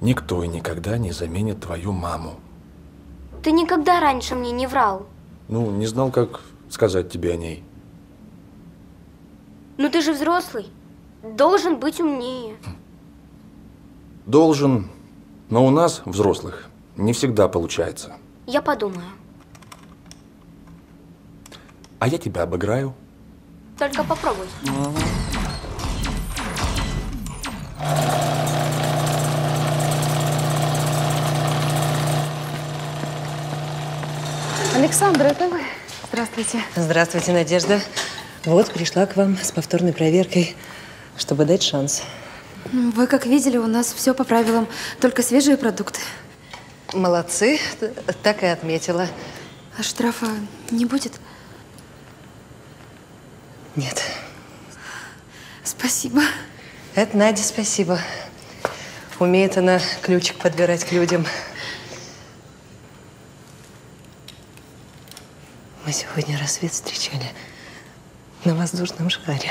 Никто и никогда не заменит твою маму. Ты никогда раньше мне не врал. Ну, не знал, как сказать тебе о ней. Ну, ты же взрослый. Должен быть умнее. Должен, но у нас, взрослых, не всегда получается. Я подумаю. А я тебя обыграю. Только попробуй. Александра, это вы? Здравствуйте. Здравствуйте, Надежда. Вот, пришла к вам с повторной проверкой, чтобы дать шанс. Вы, как видели, у нас все по правилам, только свежие продукты. Молодцы, так и отметила. А штрафа не будет? Нет. Спасибо. Это Надя, спасибо. Умеет она ключик подбирать к людям. Мы сегодня рассвет встречали на воздушном шаре.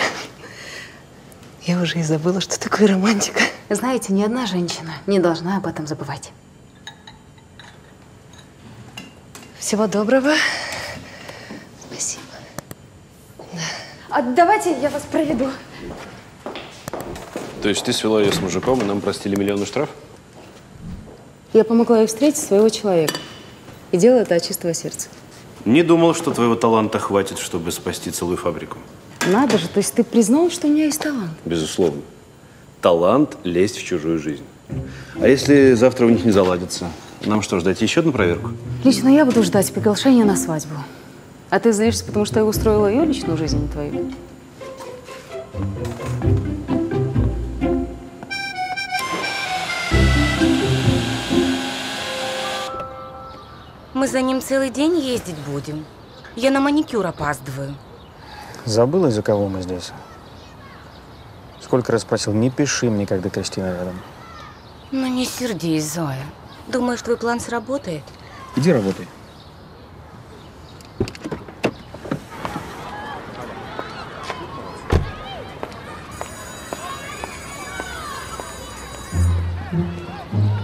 Я уже и забыла, что такое романтика. Знаете, ни одна женщина не должна об этом забывать. Всего доброго. Спасибо. Да. А давайте я вас проведу. То есть ты свела ее с мужиком, и нам простили миллионный штраф? Я помогла ей встретить своего человека. И делала это от чистого сердца. Не думал, что твоего таланта хватит, чтобы спасти целую фабрику. Надо же, то есть ты признал, что у меня есть талант? Безусловно. Талант лезть в чужую жизнь. А если завтра у них не заладится? Нам что, ждать еще одну проверку? Лично я буду ждать приглашения на свадьбу. А ты злишься, потому что я устроила ее личную жизнь, не твою? Мы за ним целый день ездить будем. Я на маникюр опаздываю. Забыла, из-за кого мы здесь? Сколько раз просил, не пиши мне, когда Кристина рядом. Ну не сердись, Зоя. Думаешь, твой план сработает? Иди работай.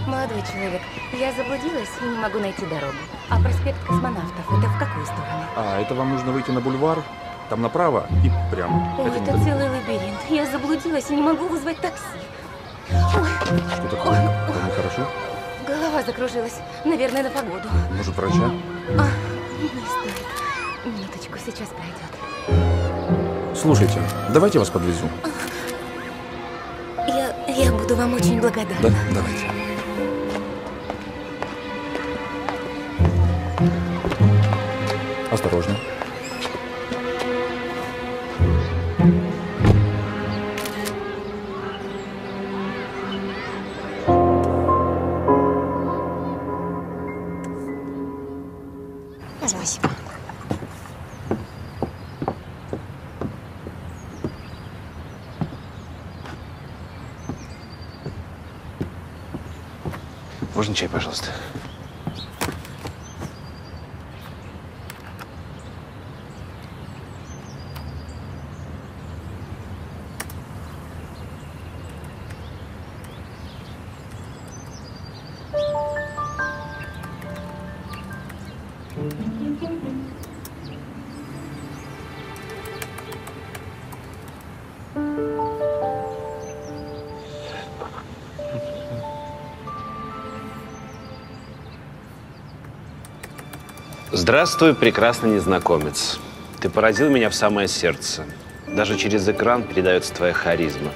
Молодой человек, я заблудилась и не могу найти дорогу. А проспект Космонавтов – это в какую сторону? А, это вам нужно выйти на бульвар? Там направо и прямо. Ой, это, это целый лабиринт. Я заблудилась и не могу вызвать такси. Ой. Что такое? Вам нехорошо? Голова закружилась. Наверное, на погоду. Может, врача? А, не стоит. Минуточку, сейчас пройдет. Слушайте, давайте я вас подвезу. Я, я буду вам очень благодарна. Да, давайте. Осторожно. Спасибо. Можно чай, пожалуйста? Здравствуй, прекрасный незнакомец. Ты поразил меня в самое сердце. Даже через экран передается твоя харизма.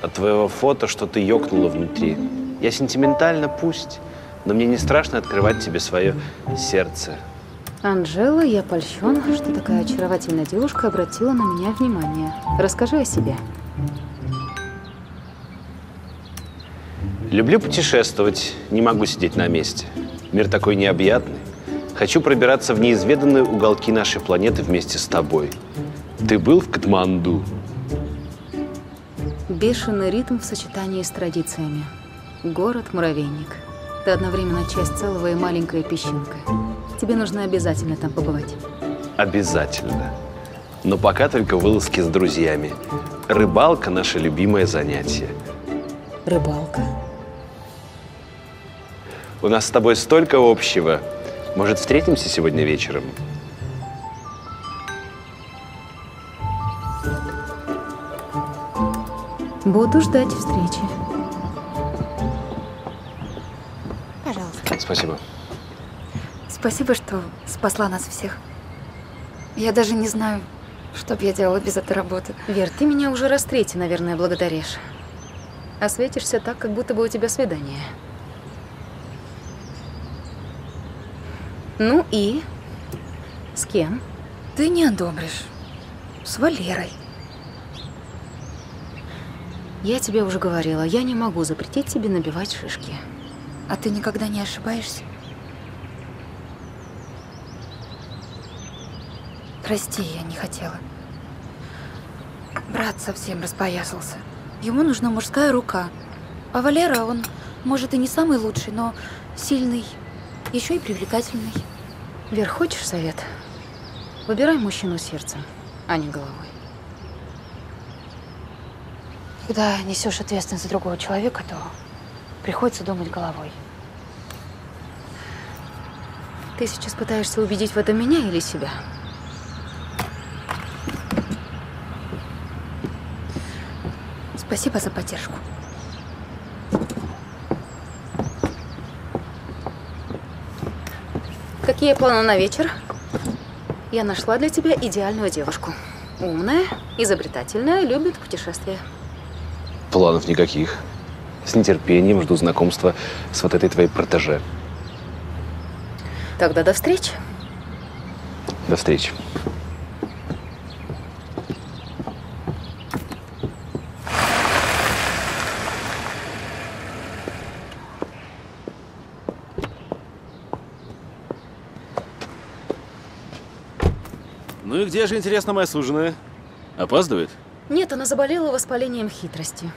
От твоего фото что-то ёкнуло внутри. Я сентиментально, пусть, но мне не страшно открывать тебе свое сердце. Анжела, я польщена, что такая очаровательная девушка обратила на меня внимание. Расскажи о себе. Люблю путешествовать, не могу сидеть на месте. Мир такой необъятный. Хочу пробираться в неизведанные уголки нашей планеты вместе с тобой. Ты был в Катманду? Бешеный ритм в сочетании с традициями. Город-муравейник. Ты одновременно часть целого и маленькая песчинка. Тебе нужно обязательно там побывать. Обязательно. Но пока только вылазки с друзьями. Рыбалка – наше любимое занятие. Рыбалка? У нас с тобой столько общего. Может, встретимся сегодня вечером? Буду ждать встречи. Пожалуйста. Спасибо. Спасибо, что спасла нас всех. Я даже не знаю, что бы я делала без этой работы. Вер, ты меня уже раз третий, наверное, благодаришь. А светишься так, как будто бы у тебя свидание. Ну и? С кем? Ты не одобришь. С Валерой. Я тебе уже говорила, я не могу запретить тебе набивать шишки. А ты никогда не ошибаешься? Прости, я не хотела. Брат совсем распоясался. Ему нужна мужская рука. А Валера, он, может, и не самый лучший, но сильный, еще и привлекательный. Вер, хочешь совет? Выбирай мужчину сердцем, а не головой. Когда несешь ответственность за другого человека, то приходится думать головой. Ты сейчас пытаешься убедить в этом меня или себя? Спасибо за поддержку. Какие планы на вечер? Я нашла для тебя идеальную девушку. Умная, изобретательная, любит путешествия. Планов никаких. С нетерпением жду знакомства с вот этой твоей протеже. Тогда до встречи. До встречи. Ну и где же, интересно, моя суженая? Опаздывает? Нет, она заболела воспалением хитрости.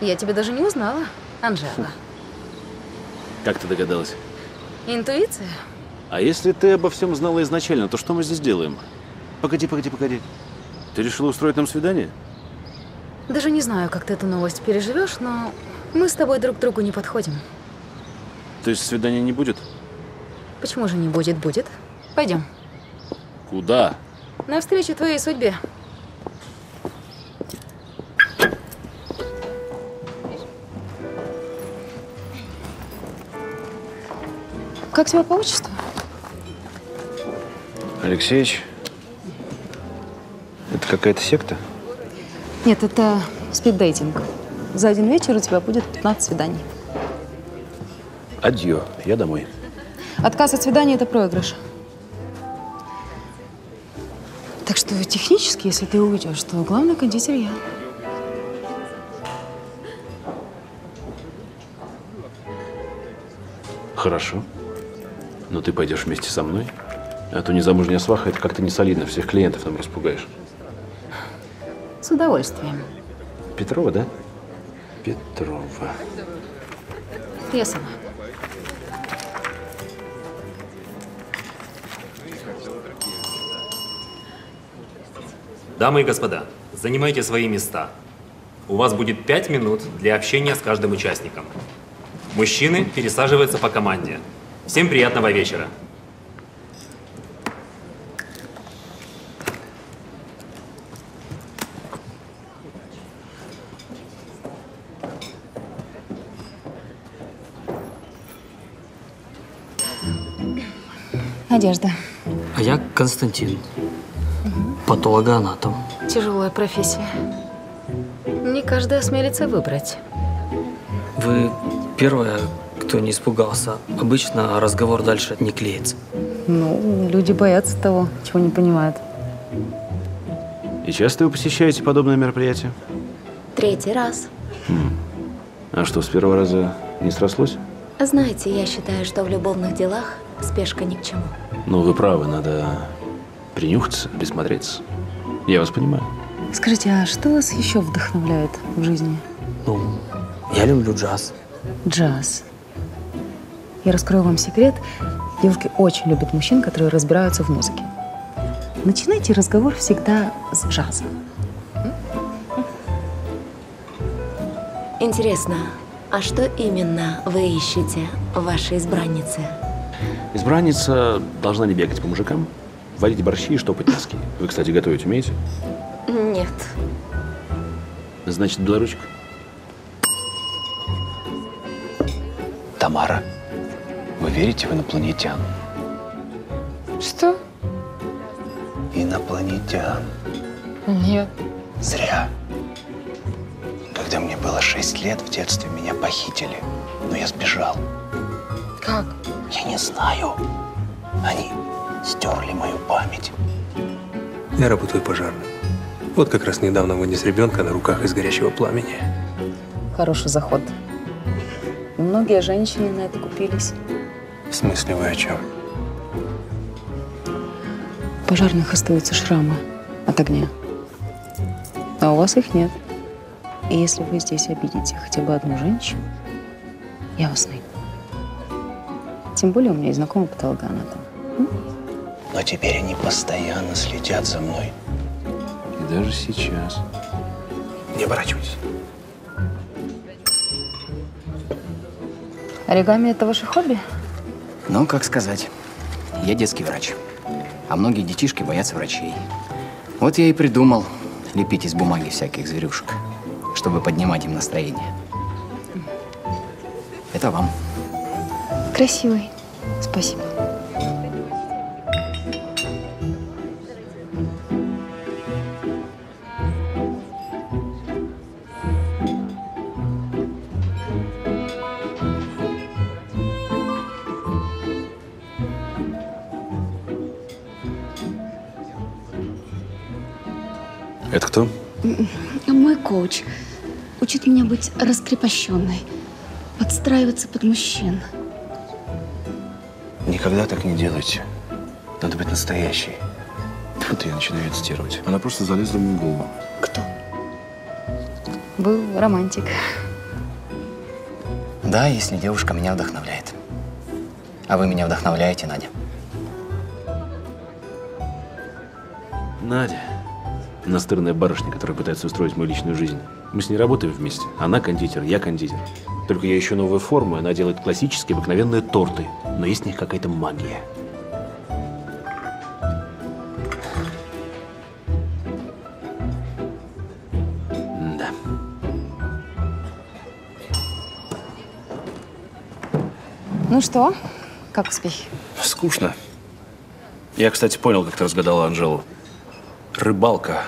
Я тебя даже не узнала, Анжела. Как ты догадалась? Интуиция. А если ты обо всем знала изначально, то что мы здесь делаем? Погоди, погоди, погоди. Ты решила устроить нам свидание? Даже не знаю, как ты эту новость переживешь, но мы с тобой друг к другу не подходим. То есть свидания не будет? Почему же не будет? Будет. Пойдем. Куда? Навстречу твоей судьбе. Как тебя по отчеству? Алексеевич? Это какая-то секта? Нет, это спиддейтинг. За один вечер у тебя будет пятнадцать свиданий. Адьё, я домой. Отказ от свидания – это проигрыш. Так что технически, если ты уйдешь, то главный кондитер я. Хорошо. Но ты пойдешь вместе со мной, а то незамужняя сваха – это как-то не солидно, всех клиентов нам распугаешь. С удовольствием. Петрова, да? Петрова. Я сама. Дамы и господа, занимайте свои места. У вас будет пять минут для общения с каждым участником. Мужчины пересаживаются по команде. Всем приятного вечера. Надежда. А я Константин. Угу. Патологоанатом. Тяжелая профессия. Не каждый осмелится выбрать. Вы первая, кто не испугался. Обычно разговор дальше не клеится. Ну, люди боятся того, чего не понимают. И часто вы посещаете подобные мероприятия? Третий раз. Хм. А что, с первого раза не срослось? Знаете, я считаю, что в любовных делах спешка ни к чему. Ну, вы правы, надо принюхаться, присмотреться. Я вас понимаю. Скажите, а что вас еще вдохновляет в жизни? Ну, я люблю джаз. Джаз. Я раскрою вам секрет. Девушки очень любят мужчин, которые разбираются в музыке. Начинайте разговор всегда с джаза. Интересно, А что именно вы ищете в вашей избраннице? Избранница должна не бегать по мужикам, варить борщи и штопать носки. Вы, кстати, готовить умеете? Нет. Значит, белоручка? Тамара, вы верите в инопланетян? Что? Инопланетян. Нет. Зря. Когда мне было шесть лет, в детстве меня похитили, но я сбежал. Как? Я не знаю. Они стерли мою память. Я работаю пожарным. Вот как раз недавно вынес ребенка на руках из горящего пламени. Хороший заход. Многие женщины на это купились. В смысле, вы о чем? У пожарных остаются шрамы от огня. А у вас их нет. И если вы здесь обидите хотя бы одну женщину, я вас найду. Тем более у меня есть знакомый патологоанатом. Но теперь они постоянно следят за мной. И даже сейчас. Не оборачивайтесь. Оригами – это ваше хобби? Ну, как сказать. Я детский врач. А многие детишки боятся врачей. Вот я и придумал лепить из бумаги всяких зверюшек, чтобы поднимать им настроение. Это вам. Красивый. Спасибо. Это кто? Мой коуч. Учит меня быть раскрепощенной, подстраиваться под мужчин. Никогда так не делайте. Надо быть настоящей. Вот я начинаю цитировать. Она просто залезла в мою голову. Кто? Был романтик. Да, если девушка меня вдохновляет. А вы меня вдохновляете, Надя. Надя. Настырная барышня, которая пытается устроить мою личную жизнь. Мы с ней работаем вместе. Она кондитер, я кондитер. Только я ищу новую форму, и она делает классические обыкновенные торты. Но есть в них какая-то магия. Да. Ну что, как успехи? Скучно. Я, кстати, понял, как ты разгадала Анжелу. Рыбалка.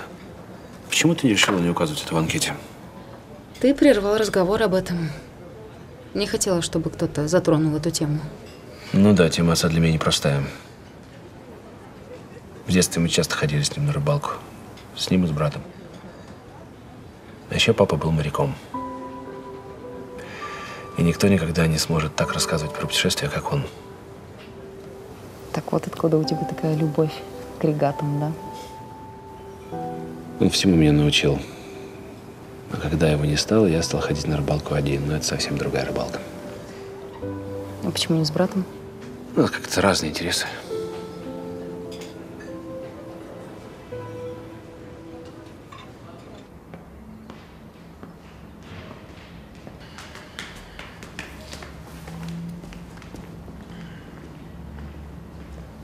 Почему ты не решила не указывать это в анкете? Ты прервал разговор об этом. Не хотела, чтобы кто-то затронул эту тему. Ну да, тема отца для меня непростая. В детстве мы часто ходили с ним на рыбалку. С ним и с братом. А еще папа был моряком. И никто никогда не сможет так рассказывать про путешествия, как он. Так вот откуда у тебя такая любовь к регатам, да? Он всему меня научил. А когда его не стало, я стал ходить на рыбалку один. Но это совсем другая рыбалка. А почему не с братом? Ну, как-то разные интересы.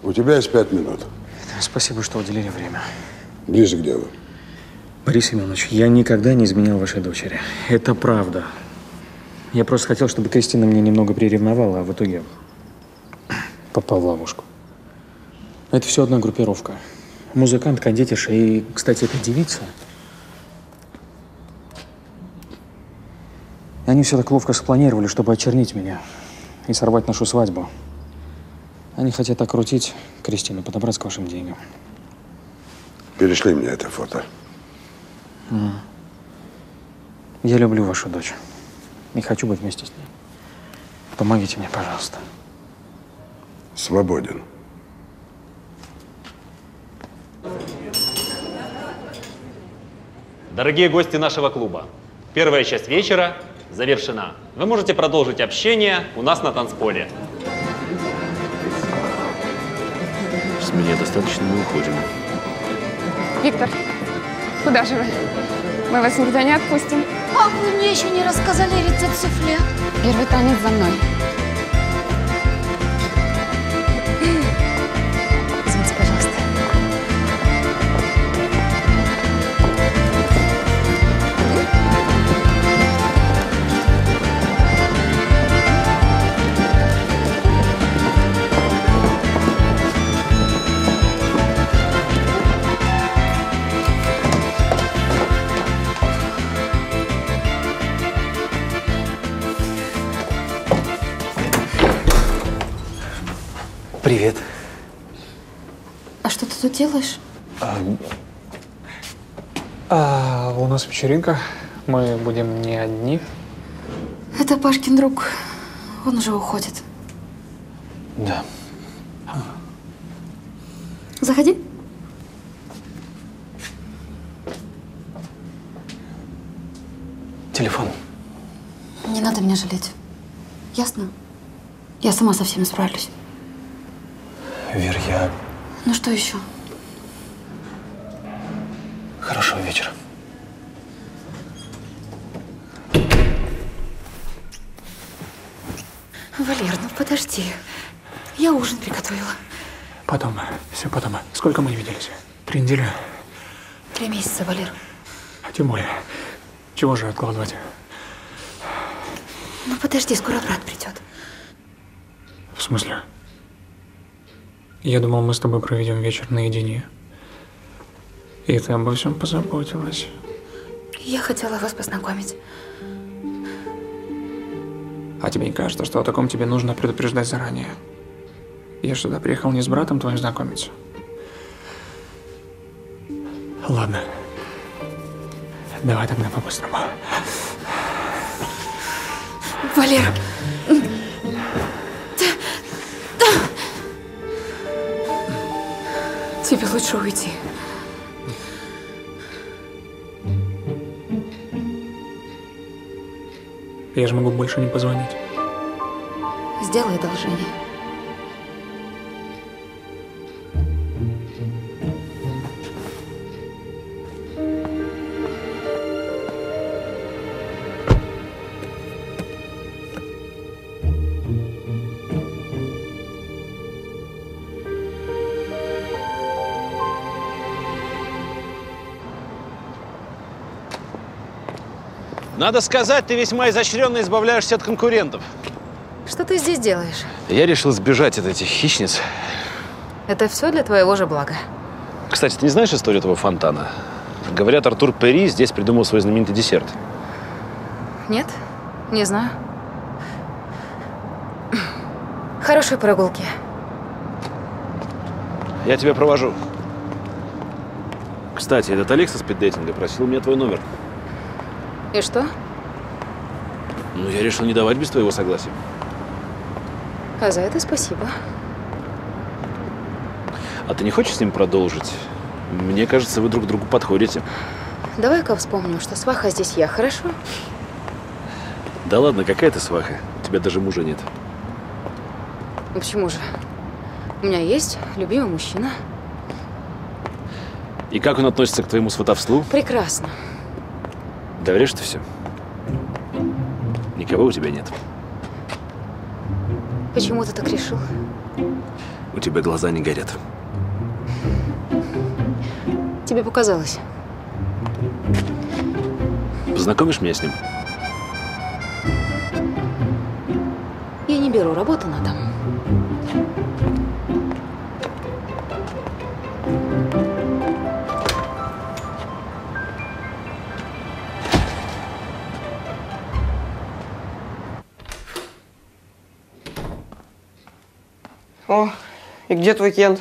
У тебя есть пять минут. Спасибо, что уделили время. Ближе к делу. Борис Семенович, я никогда не изменял вашей дочери. Это правда. Я просто хотел, чтобы Кристина мне немного приревновала, а в итоге попал в ловушку. Это все одна группировка. Музыкант, кондитерша и, кстати, эта девица. Они все так ловко спланировали, чтобы очернить меня и сорвать нашу свадьбу. Они хотят окрутить Кристину, подобраться к вашим деньгам. Перешли мне это фото. Я люблю вашу дочь. И хочу быть вместе с ней. Помогите мне, пожалуйста. Свободен. Дорогие гости нашего клуба, первая часть вечера завершена. Вы можете продолжить общение у нас на танцполе. С меня достаточно, мы уходим. Виктор. Куда же вы? Мы вас никуда не отпустим. А вы мне еще не рассказали рецепт суфле. Первый танец за мной. Извините, пожалуйста. Привет. А что ты тут делаешь? А, а, у нас вечеринка. Мы будем не одни. Это Пашкин друг. Он уже уходит. Да. Заходи. Телефон. Не надо меня жалеть. Ясно? Я сама со всеми справлюсь. Вер, я… Ну что еще? Хорошего вечера. Валер, ну подожди. Я ужин приготовила. Потом. Все потом. Сколько мы не виделись? Три недели? Три месяца, Валер. Тем более. Чего же откладывать? Ну подожди, скоро брат придет. В смысле? Я думал, мы с тобой проведем вечер наедине. И ты обо всем позаботилась. Я хотела вас познакомить. А тебе не кажется, что о таком тебе нужно предупреждать заранее? Я сюда приехал не с братом твоим знакомиться. Ладно. Давай тогда по-быстрому. Валер! Тебе лучше уйти. Я же могу больше не позвонить. Сделай одолжение. Надо сказать, ты весьма изощренно избавляешься от конкурентов. Что ты здесь делаешь? Я решил сбежать от этих хищниц. Это все для твоего же блага. Кстати, ты не знаешь историю этого фонтана? Говорят, Артур Пери здесь придумал свой знаменитый десерт. Нет, не знаю. Хорошие прогулки. Я тебя провожу. Кстати, этот Олег со спиддейтинга просил у меня твой номер. И что? Ну, я решил не давать без твоего согласия. А за это спасибо. А ты не хочешь с ним продолжить? Мне кажется, вы друг другу подходите. Давай-ка вспомним, что сваха здесь я, хорошо? Да ладно, какая ты сваха? У тебя даже мужа нет. Почему же? У меня есть любимый мужчина. И как он относится к твоему сватовству? Прекрасно. Доверишь ты все? Никого у тебя нет. Почему ты так решил? У тебя глаза не горят. Тебе показалось. Познакомишь меня с ним? Я не беру работу на дом. О, и где твой Кент?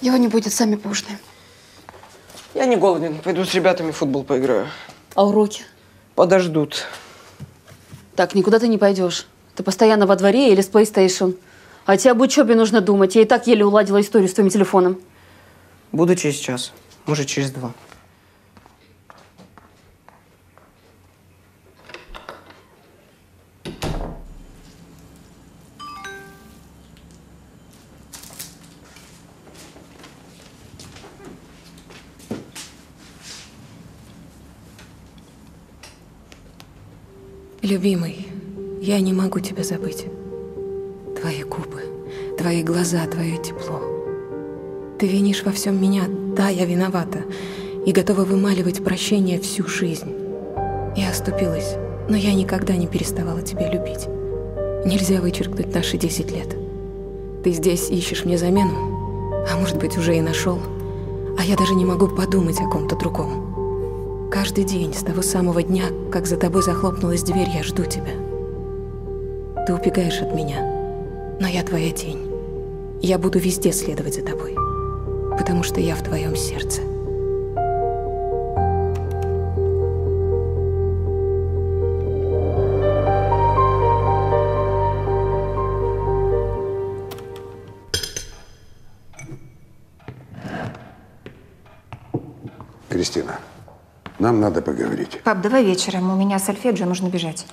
Его не будет, сами поужинаем. Я не голоден, пойду с ребятами в футбол поиграю. А уроки? Подождут. Так, никуда ты не пойдешь. Ты постоянно во дворе или с PlayStation. А тебе об учебе нужно думать. Я и так еле уладила историю с твоим телефоном. Буду через час, может, через два. Любимый, я не могу тебя забыть. Твои губы, твои глаза, твое тепло. Ты винишь во всем меня, да, я виновата, и готова вымаливать прощение всю жизнь. Я оступилась, но я никогда не переставала тебя любить. Нельзя вычеркнуть наши десять лет. Ты здесь ищешь мне замену, а может быть уже и нашел, а я даже не могу подумать о ком-то другом. Каждый день с того самого дня, как за тобой захлопнулась дверь, я жду тебя. Ты убегаешь от меня, но я твоя тень. Я буду везде следовать за тобой, потому что я в твоем сердце. Кристина, нам надо поговорить. Пап, давай вечером, у меня сольфеджио, нужно бежать.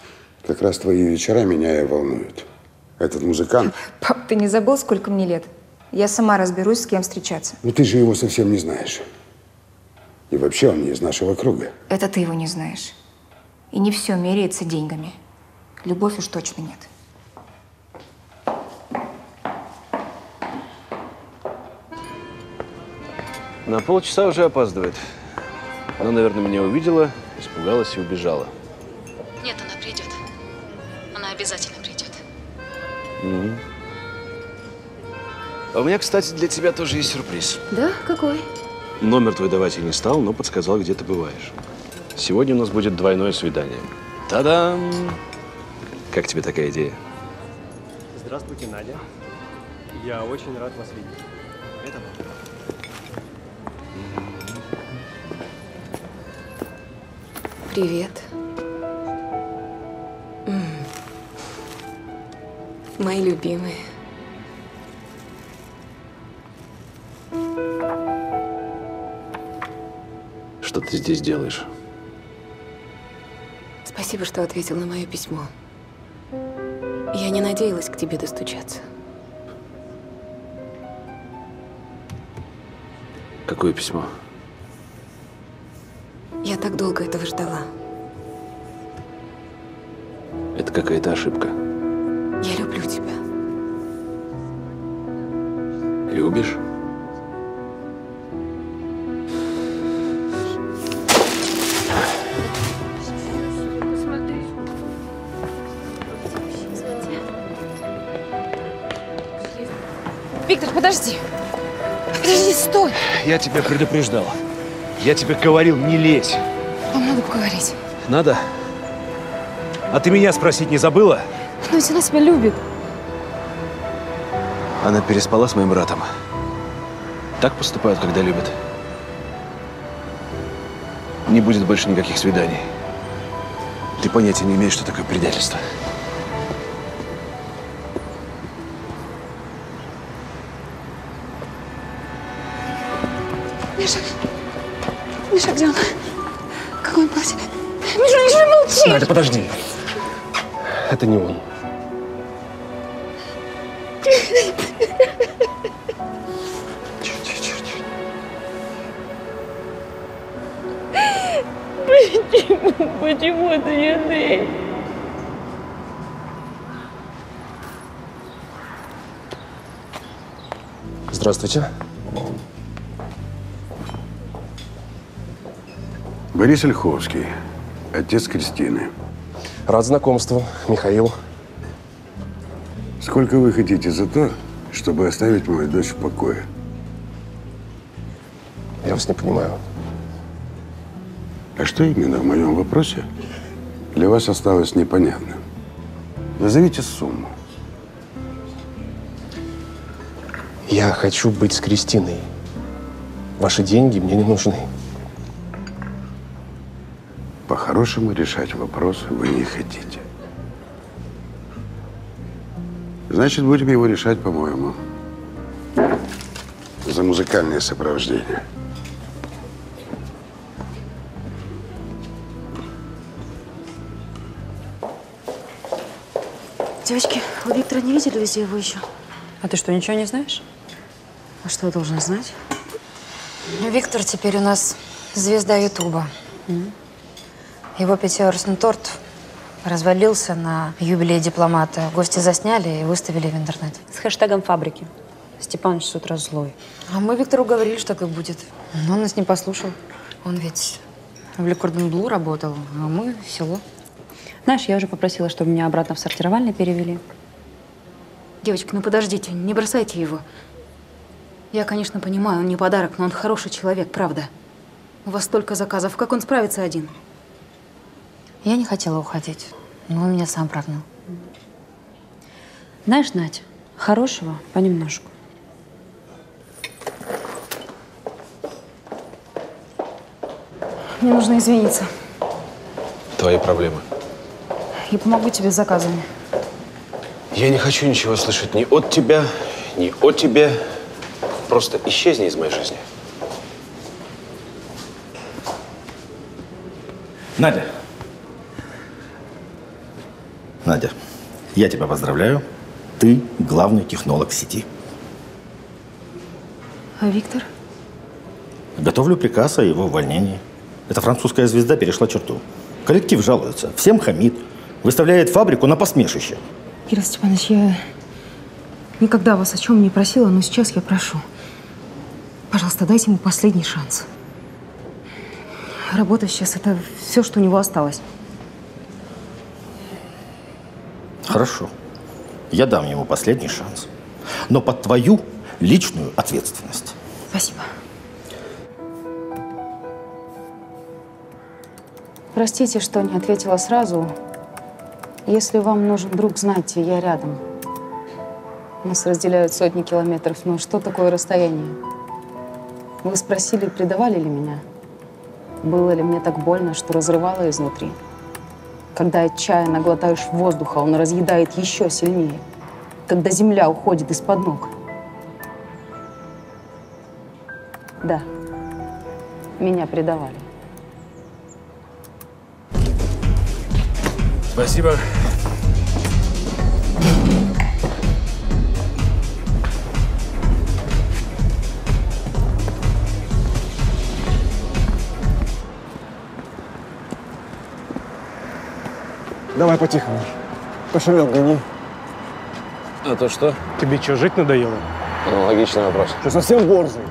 Как раз твои вечера меня и волнуют. Этот музыкант… Пап, ты не забыл, сколько мне лет? Я сама разберусь, с кем встречаться. Ну ты же его совсем не знаешь. И вообще он не из нашего круга. Это ты его не знаешь. И не все меряется деньгами. Любовь уж точно нет. На полчаса уже опаздывает. Она, наверное, меня увидела, испугалась и убежала. Нет, она придет. Она обязательно придет. Mm-hmm. А у меня, кстати, для тебя тоже есть сюрприз. Да? Какой? Номер твой давать я не стал, но подсказал, где ты бываешь. Сегодня у нас будет двойное свидание. Та-дам! Как тебе такая идея? Здравствуйте, Надя. Я очень рад вас видеть. Это вам. Привет. Мои любимые. Что ты здесь делаешь? Спасибо, что ответил на мое письмо. Я не надеялась к тебе достучаться. Какое письмо? Я так долго этого ждала. Это какая-то ошибка. Я люблю тебя. Любишь? Виктор, подожди. Подожди, стой. Я тебя предупреждал. Я тебе говорил, не лезь. Вам надо поговорить. Надо? А ты меня спросить не забыла? Но ведь она тебя любит. Она переспала с моим братом. Так поступают, когда любят. Не будет больше никаких свиданий. Ты понятия не имеешь, что такое предательство. Миша. Миша, где он? Какой он платье? Миша, Миша, молчи! Надя, подожди. Это не он. Почему? Почему это не Андрей? Здравствуйте. Борис Ольховский, отец Кристины. Рад знакомству, Михаил. Сколько вы хотите за то, чтобы оставить мою дочь в покое? Я вас не понимаю. А что именно в моем вопросе для вас осталось непонятным? Назовите сумму. Я хочу быть с Кристиной. Ваши деньги мне не нужны. По-хорошему решать вопрос вы не хотите. Значит, будем его решать, по-моему. За музыкальное сопровождение. Девочки, у Виктора не видели везде его еще? А ты что, ничего не знаешь? А что я должна знать? Виктор теперь у нас звезда Ютуба. Его пятиярусный торт развалился на юбилей дипломата. Гости засняли и выставили в интернет. С хэштегом «Фабрики». Степанович с утра злой. А мы Виктору говорили, что так и будет. Но он нас не послушал. Он ведь в Le Cordon Bleu работал, а мы в село. Знаешь, я уже попросила, чтобы меня обратно в сортировальный перевели. Девочка, ну подождите, не бросайте его. Я, конечно, понимаю, он не подарок, но он хороший человек, правда. У вас столько заказов, как он справится один? Я не хотела уходить, но он меня сам прогнал. Знаешь, Надь, хорошего понемножку. Мне нужно извиниться. Твои проблемы. Я помогу тебе с заказами. Я не хочу ничего слышать ни от тебя, ни о тебе. Просто исчезни из моей жизни. Надя. Надя, я тебя поздравляю. Ты главный технолог сети. А Виктор? Готовлю приказ о его увольнении. Эта французская звезда перешла черту. Коллектив жалуется, всем хамит, выставляет фабрику на посмешище. Кирилл Степанович, я никогда вас о чем не просила, но сейчас я прошу. Пожалуйста, дайте ему последний шанс. Работа сейчас – это все, что у него осталось. Хорошо. Я дам ему последний шанс. Но под твою личную ответственность. Спасибо. Простите, что не ответила сразу. Если вам нужен друг, знайте, я рядом. Нас разделяют сотни километров, но что такое расстояние? Вы спросили, предавали ли меня? Было ли мне так больно, что разрывало изнутри? Когда отчаянно глотаешь воздуха, он разъедает еще сильнее. Когда земля уходит из-под ног. Да, меня предавали. Спасибо. Давай потихоньку. Кошелек гони. А то что? Тебе что, жить надоело? Ну, логичный вопрос. Ты совсем борзый?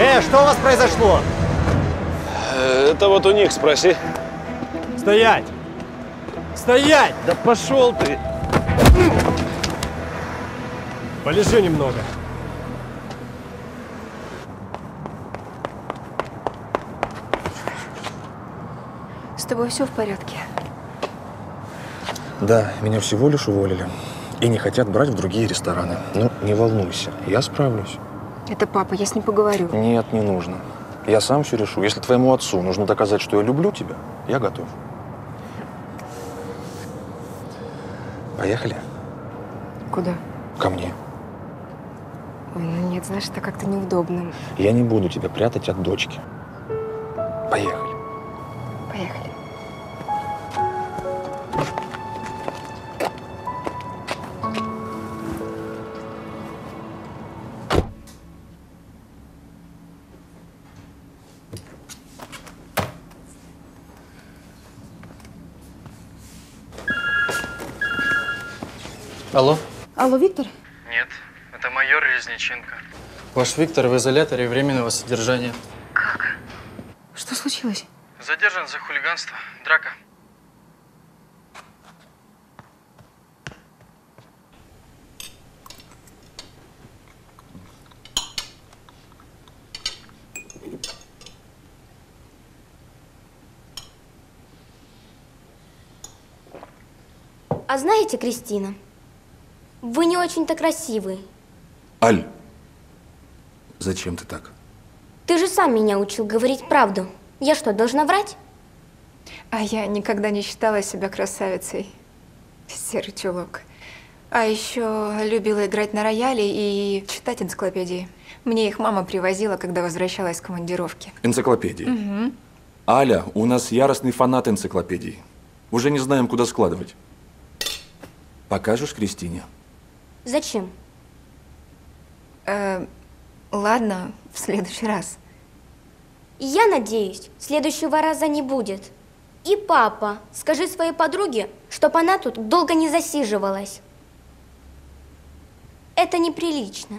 Э, что у вас произошло? Это вот у них спроси. Стоять! Стоять! Да пошел ты! Полежи немного. С тобой все в порядке? Да, меня всего лишь уволили. И не хотят брать в другие рестораны. Но не волнуйся, я справлюсь. Это папа, я с ним поговорю. Нет, не нужно. Я сам все решу. Если твоему отцу нужно доказать, что я люблю тебя, я готов. Поехали. Куда? Ко мне. Ой, ну нет, знаешь, это как-то неудобно. Я не буду тебя прятать от дочки. Поехали. Поехали. Алло. Алло, Виктор? Нет, это майор Резниченко. Ваш Виктор в изоляторе временного содержания. Как? Что случилось? Задержан за хулиганство. Драка. А знаете, Кристина? Вы не очень-то красивый. Аль, зачем ты так? Ты же сам меня учил говорить правду. Я что, должна врать? А я никогда не считала себя красавицей. Серый чулок. А еще любила играть на рояле и читать энциклопедии. Мне их мама привозила, когда возвращалась с командировки. Энциклопедии? Угу. Аля, у нас яростный фанат энциклопедий. Уже не знаем, куда складывать. Покажешь Кристине? Зачем? Э, Ладно, в следующий раз. Я надеюсь, следующего раза не будет. И, папа, скажи своей подруге, чтобы она тут долго не засиживалась. Это неприлично.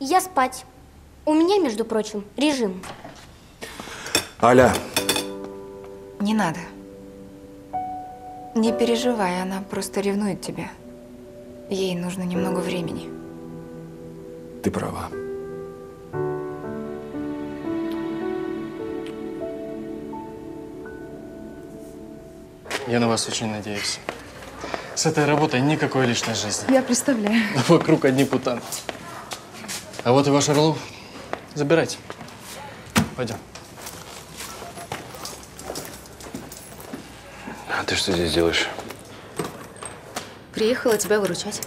Я спать. У меня, между прочим, режим. Аля. Не надо. Не переживай, она просто ревнует тебя. Ей нужно немного времени. Ты права. Я на вас очень надеюсь. С этой работой никакой личной жизни. Я представляю. Вокруг одни путаны. А вот и ваш Орлов. Забирайте. Пойдем. А ты что здесь делаешь? Приехала тебя выручать.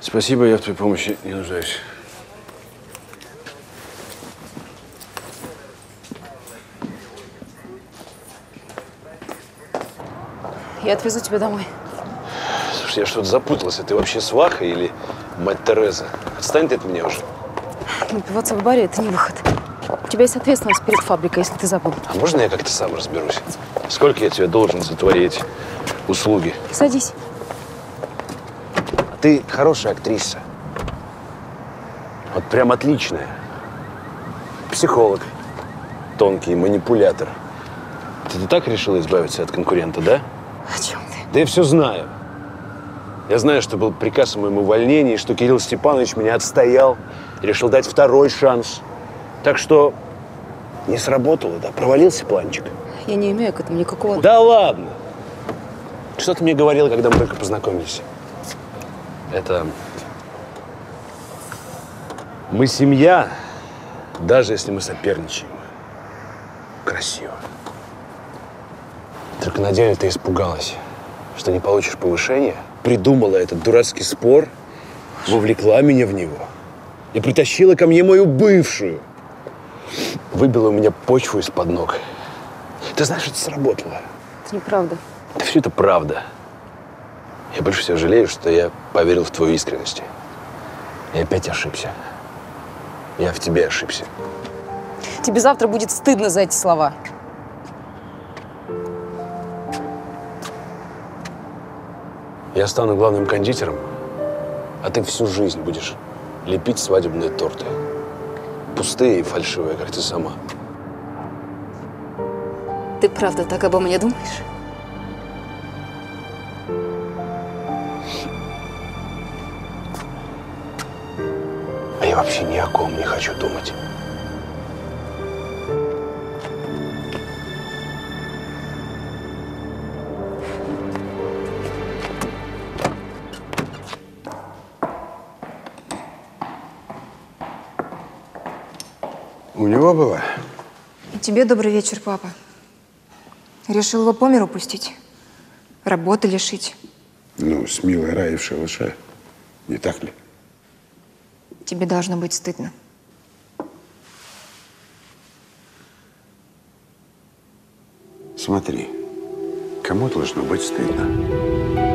Спасибо, я в твоей помощи не нуждаюсь. Я отвезу тебя домой. Слушай, я что-то запуталась. А ты вообще сваха или мать Тереза? Отстань ты от меня уже. Напиваться в баре – это не выход. У тебя есть ответственность перед фабрикой, если ты забыл. А можно я как-то сам разберусь? Сколько я тебе должен за твои эти услуги? Садись. Ты хорошая актриса. Вот прям отличная. Психолог. Тонкий манипулятор. Ты так решила избавиться от конкурента, да? О чем ты? Да я все знаю. Я знаю, что был приказ о моем увольнении, что Кирилл Степанович меня отстоял, решил дать второй шанс. Так что не сработало, да? Провалился планчик. Я не имею к этому никакого... Да ладно! Что ты мне говорила, когда мы только познакомились? Это... Мы семья, даже если мы соперничаем. Красиво. Только на деле ты испугалась, что не получишь повышения, придумала этот дурацкий спор, вовлекла меня в него и притащила ко мне мою бывшую. Выбила у меня почву из-под ног. Ты знаешь, это сработало. Это неправда. Да все это правда. Я больше всего жалею, что я поверил в твою искренность. И опять ошибся. Я в тебе ошибся. Тебе завтра будет стыдно за эти слова. Я стану главным кондитером, а ты всю жизнь будешь лепить свадебные торты. Пустые и фальшивые, как ты сама. Ты правда так обо мне думаешь? А я вообще ни о ком не хочу думать. У него было? И тебе добрый вечер, папа. Решил его по миру пустить, работы лишить. Ну, с милой Раей в шалаше, не так ли? Тебе должно быть стыдно. Смотри, кому должно быть стыдно?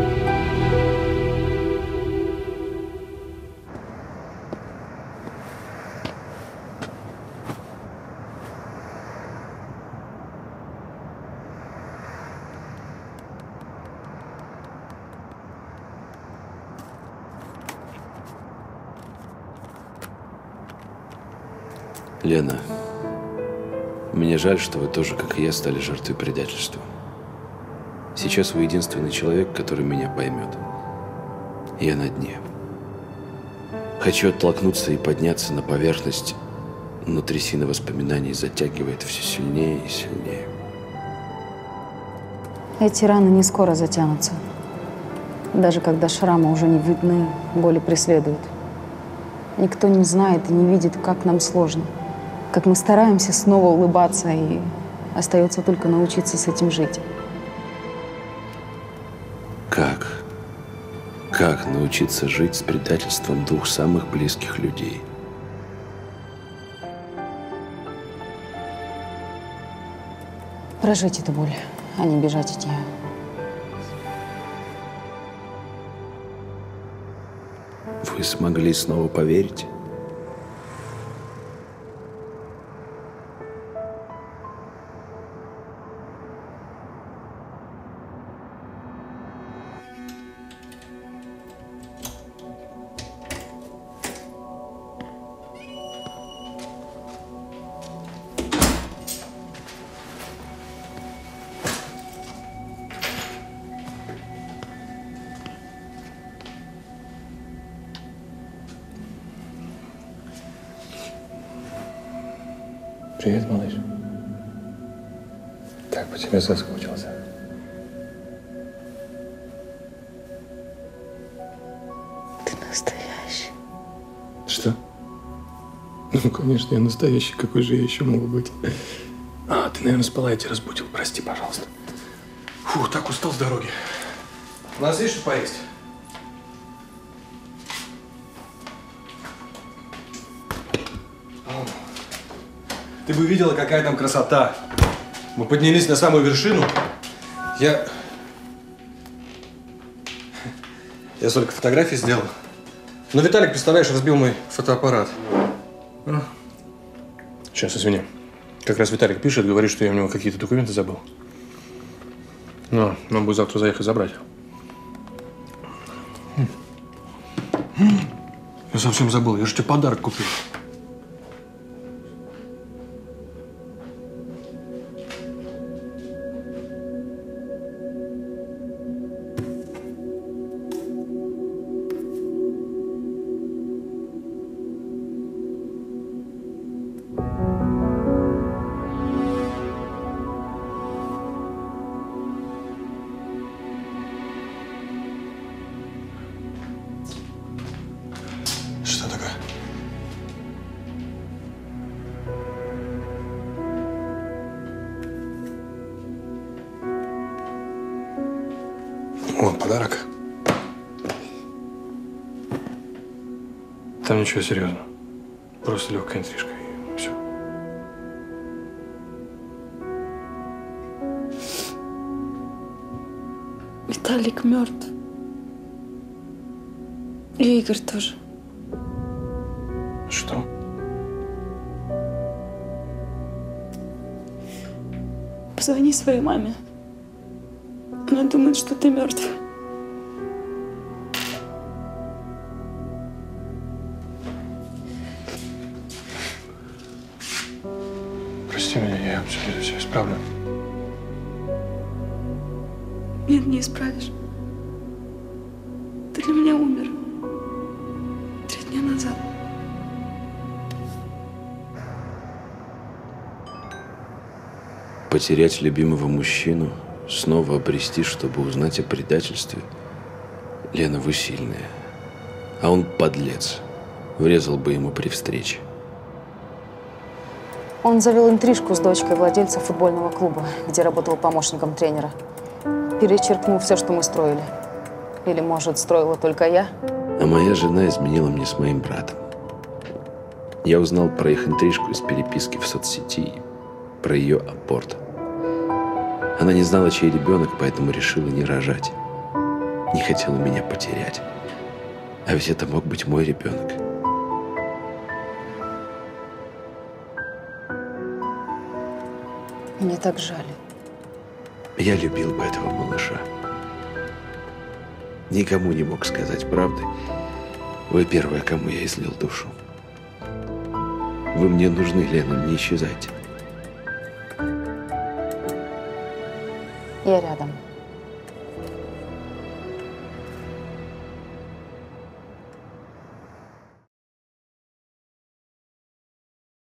Лена, мне жаль, что вы тоже, как и я, стали жертвой предательства. Сейчас вы единственный человек, который меня поймет. Я на дне. Хочу оттолкнуться и подняться на поверхность, но трясина воспоминаний затягивает все сильнее и сильнее. Эти раны не скоро затянутся. Даже когда шрамы уже не видны, боли преследуют. Никто не знает и не видит, как нам сложно. Как мы стараемся снова улыбаться, и остается только научиться с этим жить. Как? Как научиться жить с предательством двух самых близких людей? Прожить эту боль, а не бежать от нее. Вы смогли снова поверить? Привет, малыш. Так по тебе соскучился. Ты настоящий. Что? Ну, конечно, я настоящий. Какой же я еще могу быть? А, ты, наверное, спала, я тебя разбудил. Прости, пожалуйста. Фу, так устал с дороги. У нас есть что поесть? Ты бы видела, какая там красота. Мы поднялись на самую вершину. Я... Я столько фотографий сделал. Но Виталик, представляешь, разбил мой фотоаппарат. Сейчас, извини. Как раз Виталик пишет, говорит, что я у него какие-то документы забыл. Но он будет завтра заехать забрать. Я совсем забыл, я же тебе подарок купил. Ничего серьезно. Просто легкая интрижка и все. Виталик мертв. И Игорь тоже. Что? Позвони своей маме. Она думает, что ты мертв. Правда. Нет, не исправишь. Ты для меня умер. Три дня назад. Потерять любимого мужчину, снова обрести, чтобы узнать о предательстве. Лена, вы сильная. А он подлец. Врезал бы ему при встрече. Он завел интрижку с дочкой владельца футбольного клуба, где работал помощником тренера. Перечеркнул все, что мы строили. Или, может, строила только я? А моя жена изменила мне с моим братом. Я узнал про их интрижку из переписки в соцсети, про ее аборт. Она не знала, чей ребенок, поэтому решила не рожать. Не хотела меня потерять. А ведь это мог быть мой ребенок. Мне так жаль. Я любил бы этого малыша. Никому не мог сказать правды. Вы первая, кому я излил душу. Вы мне нужны, Лена, не исчезайте. Я рядом.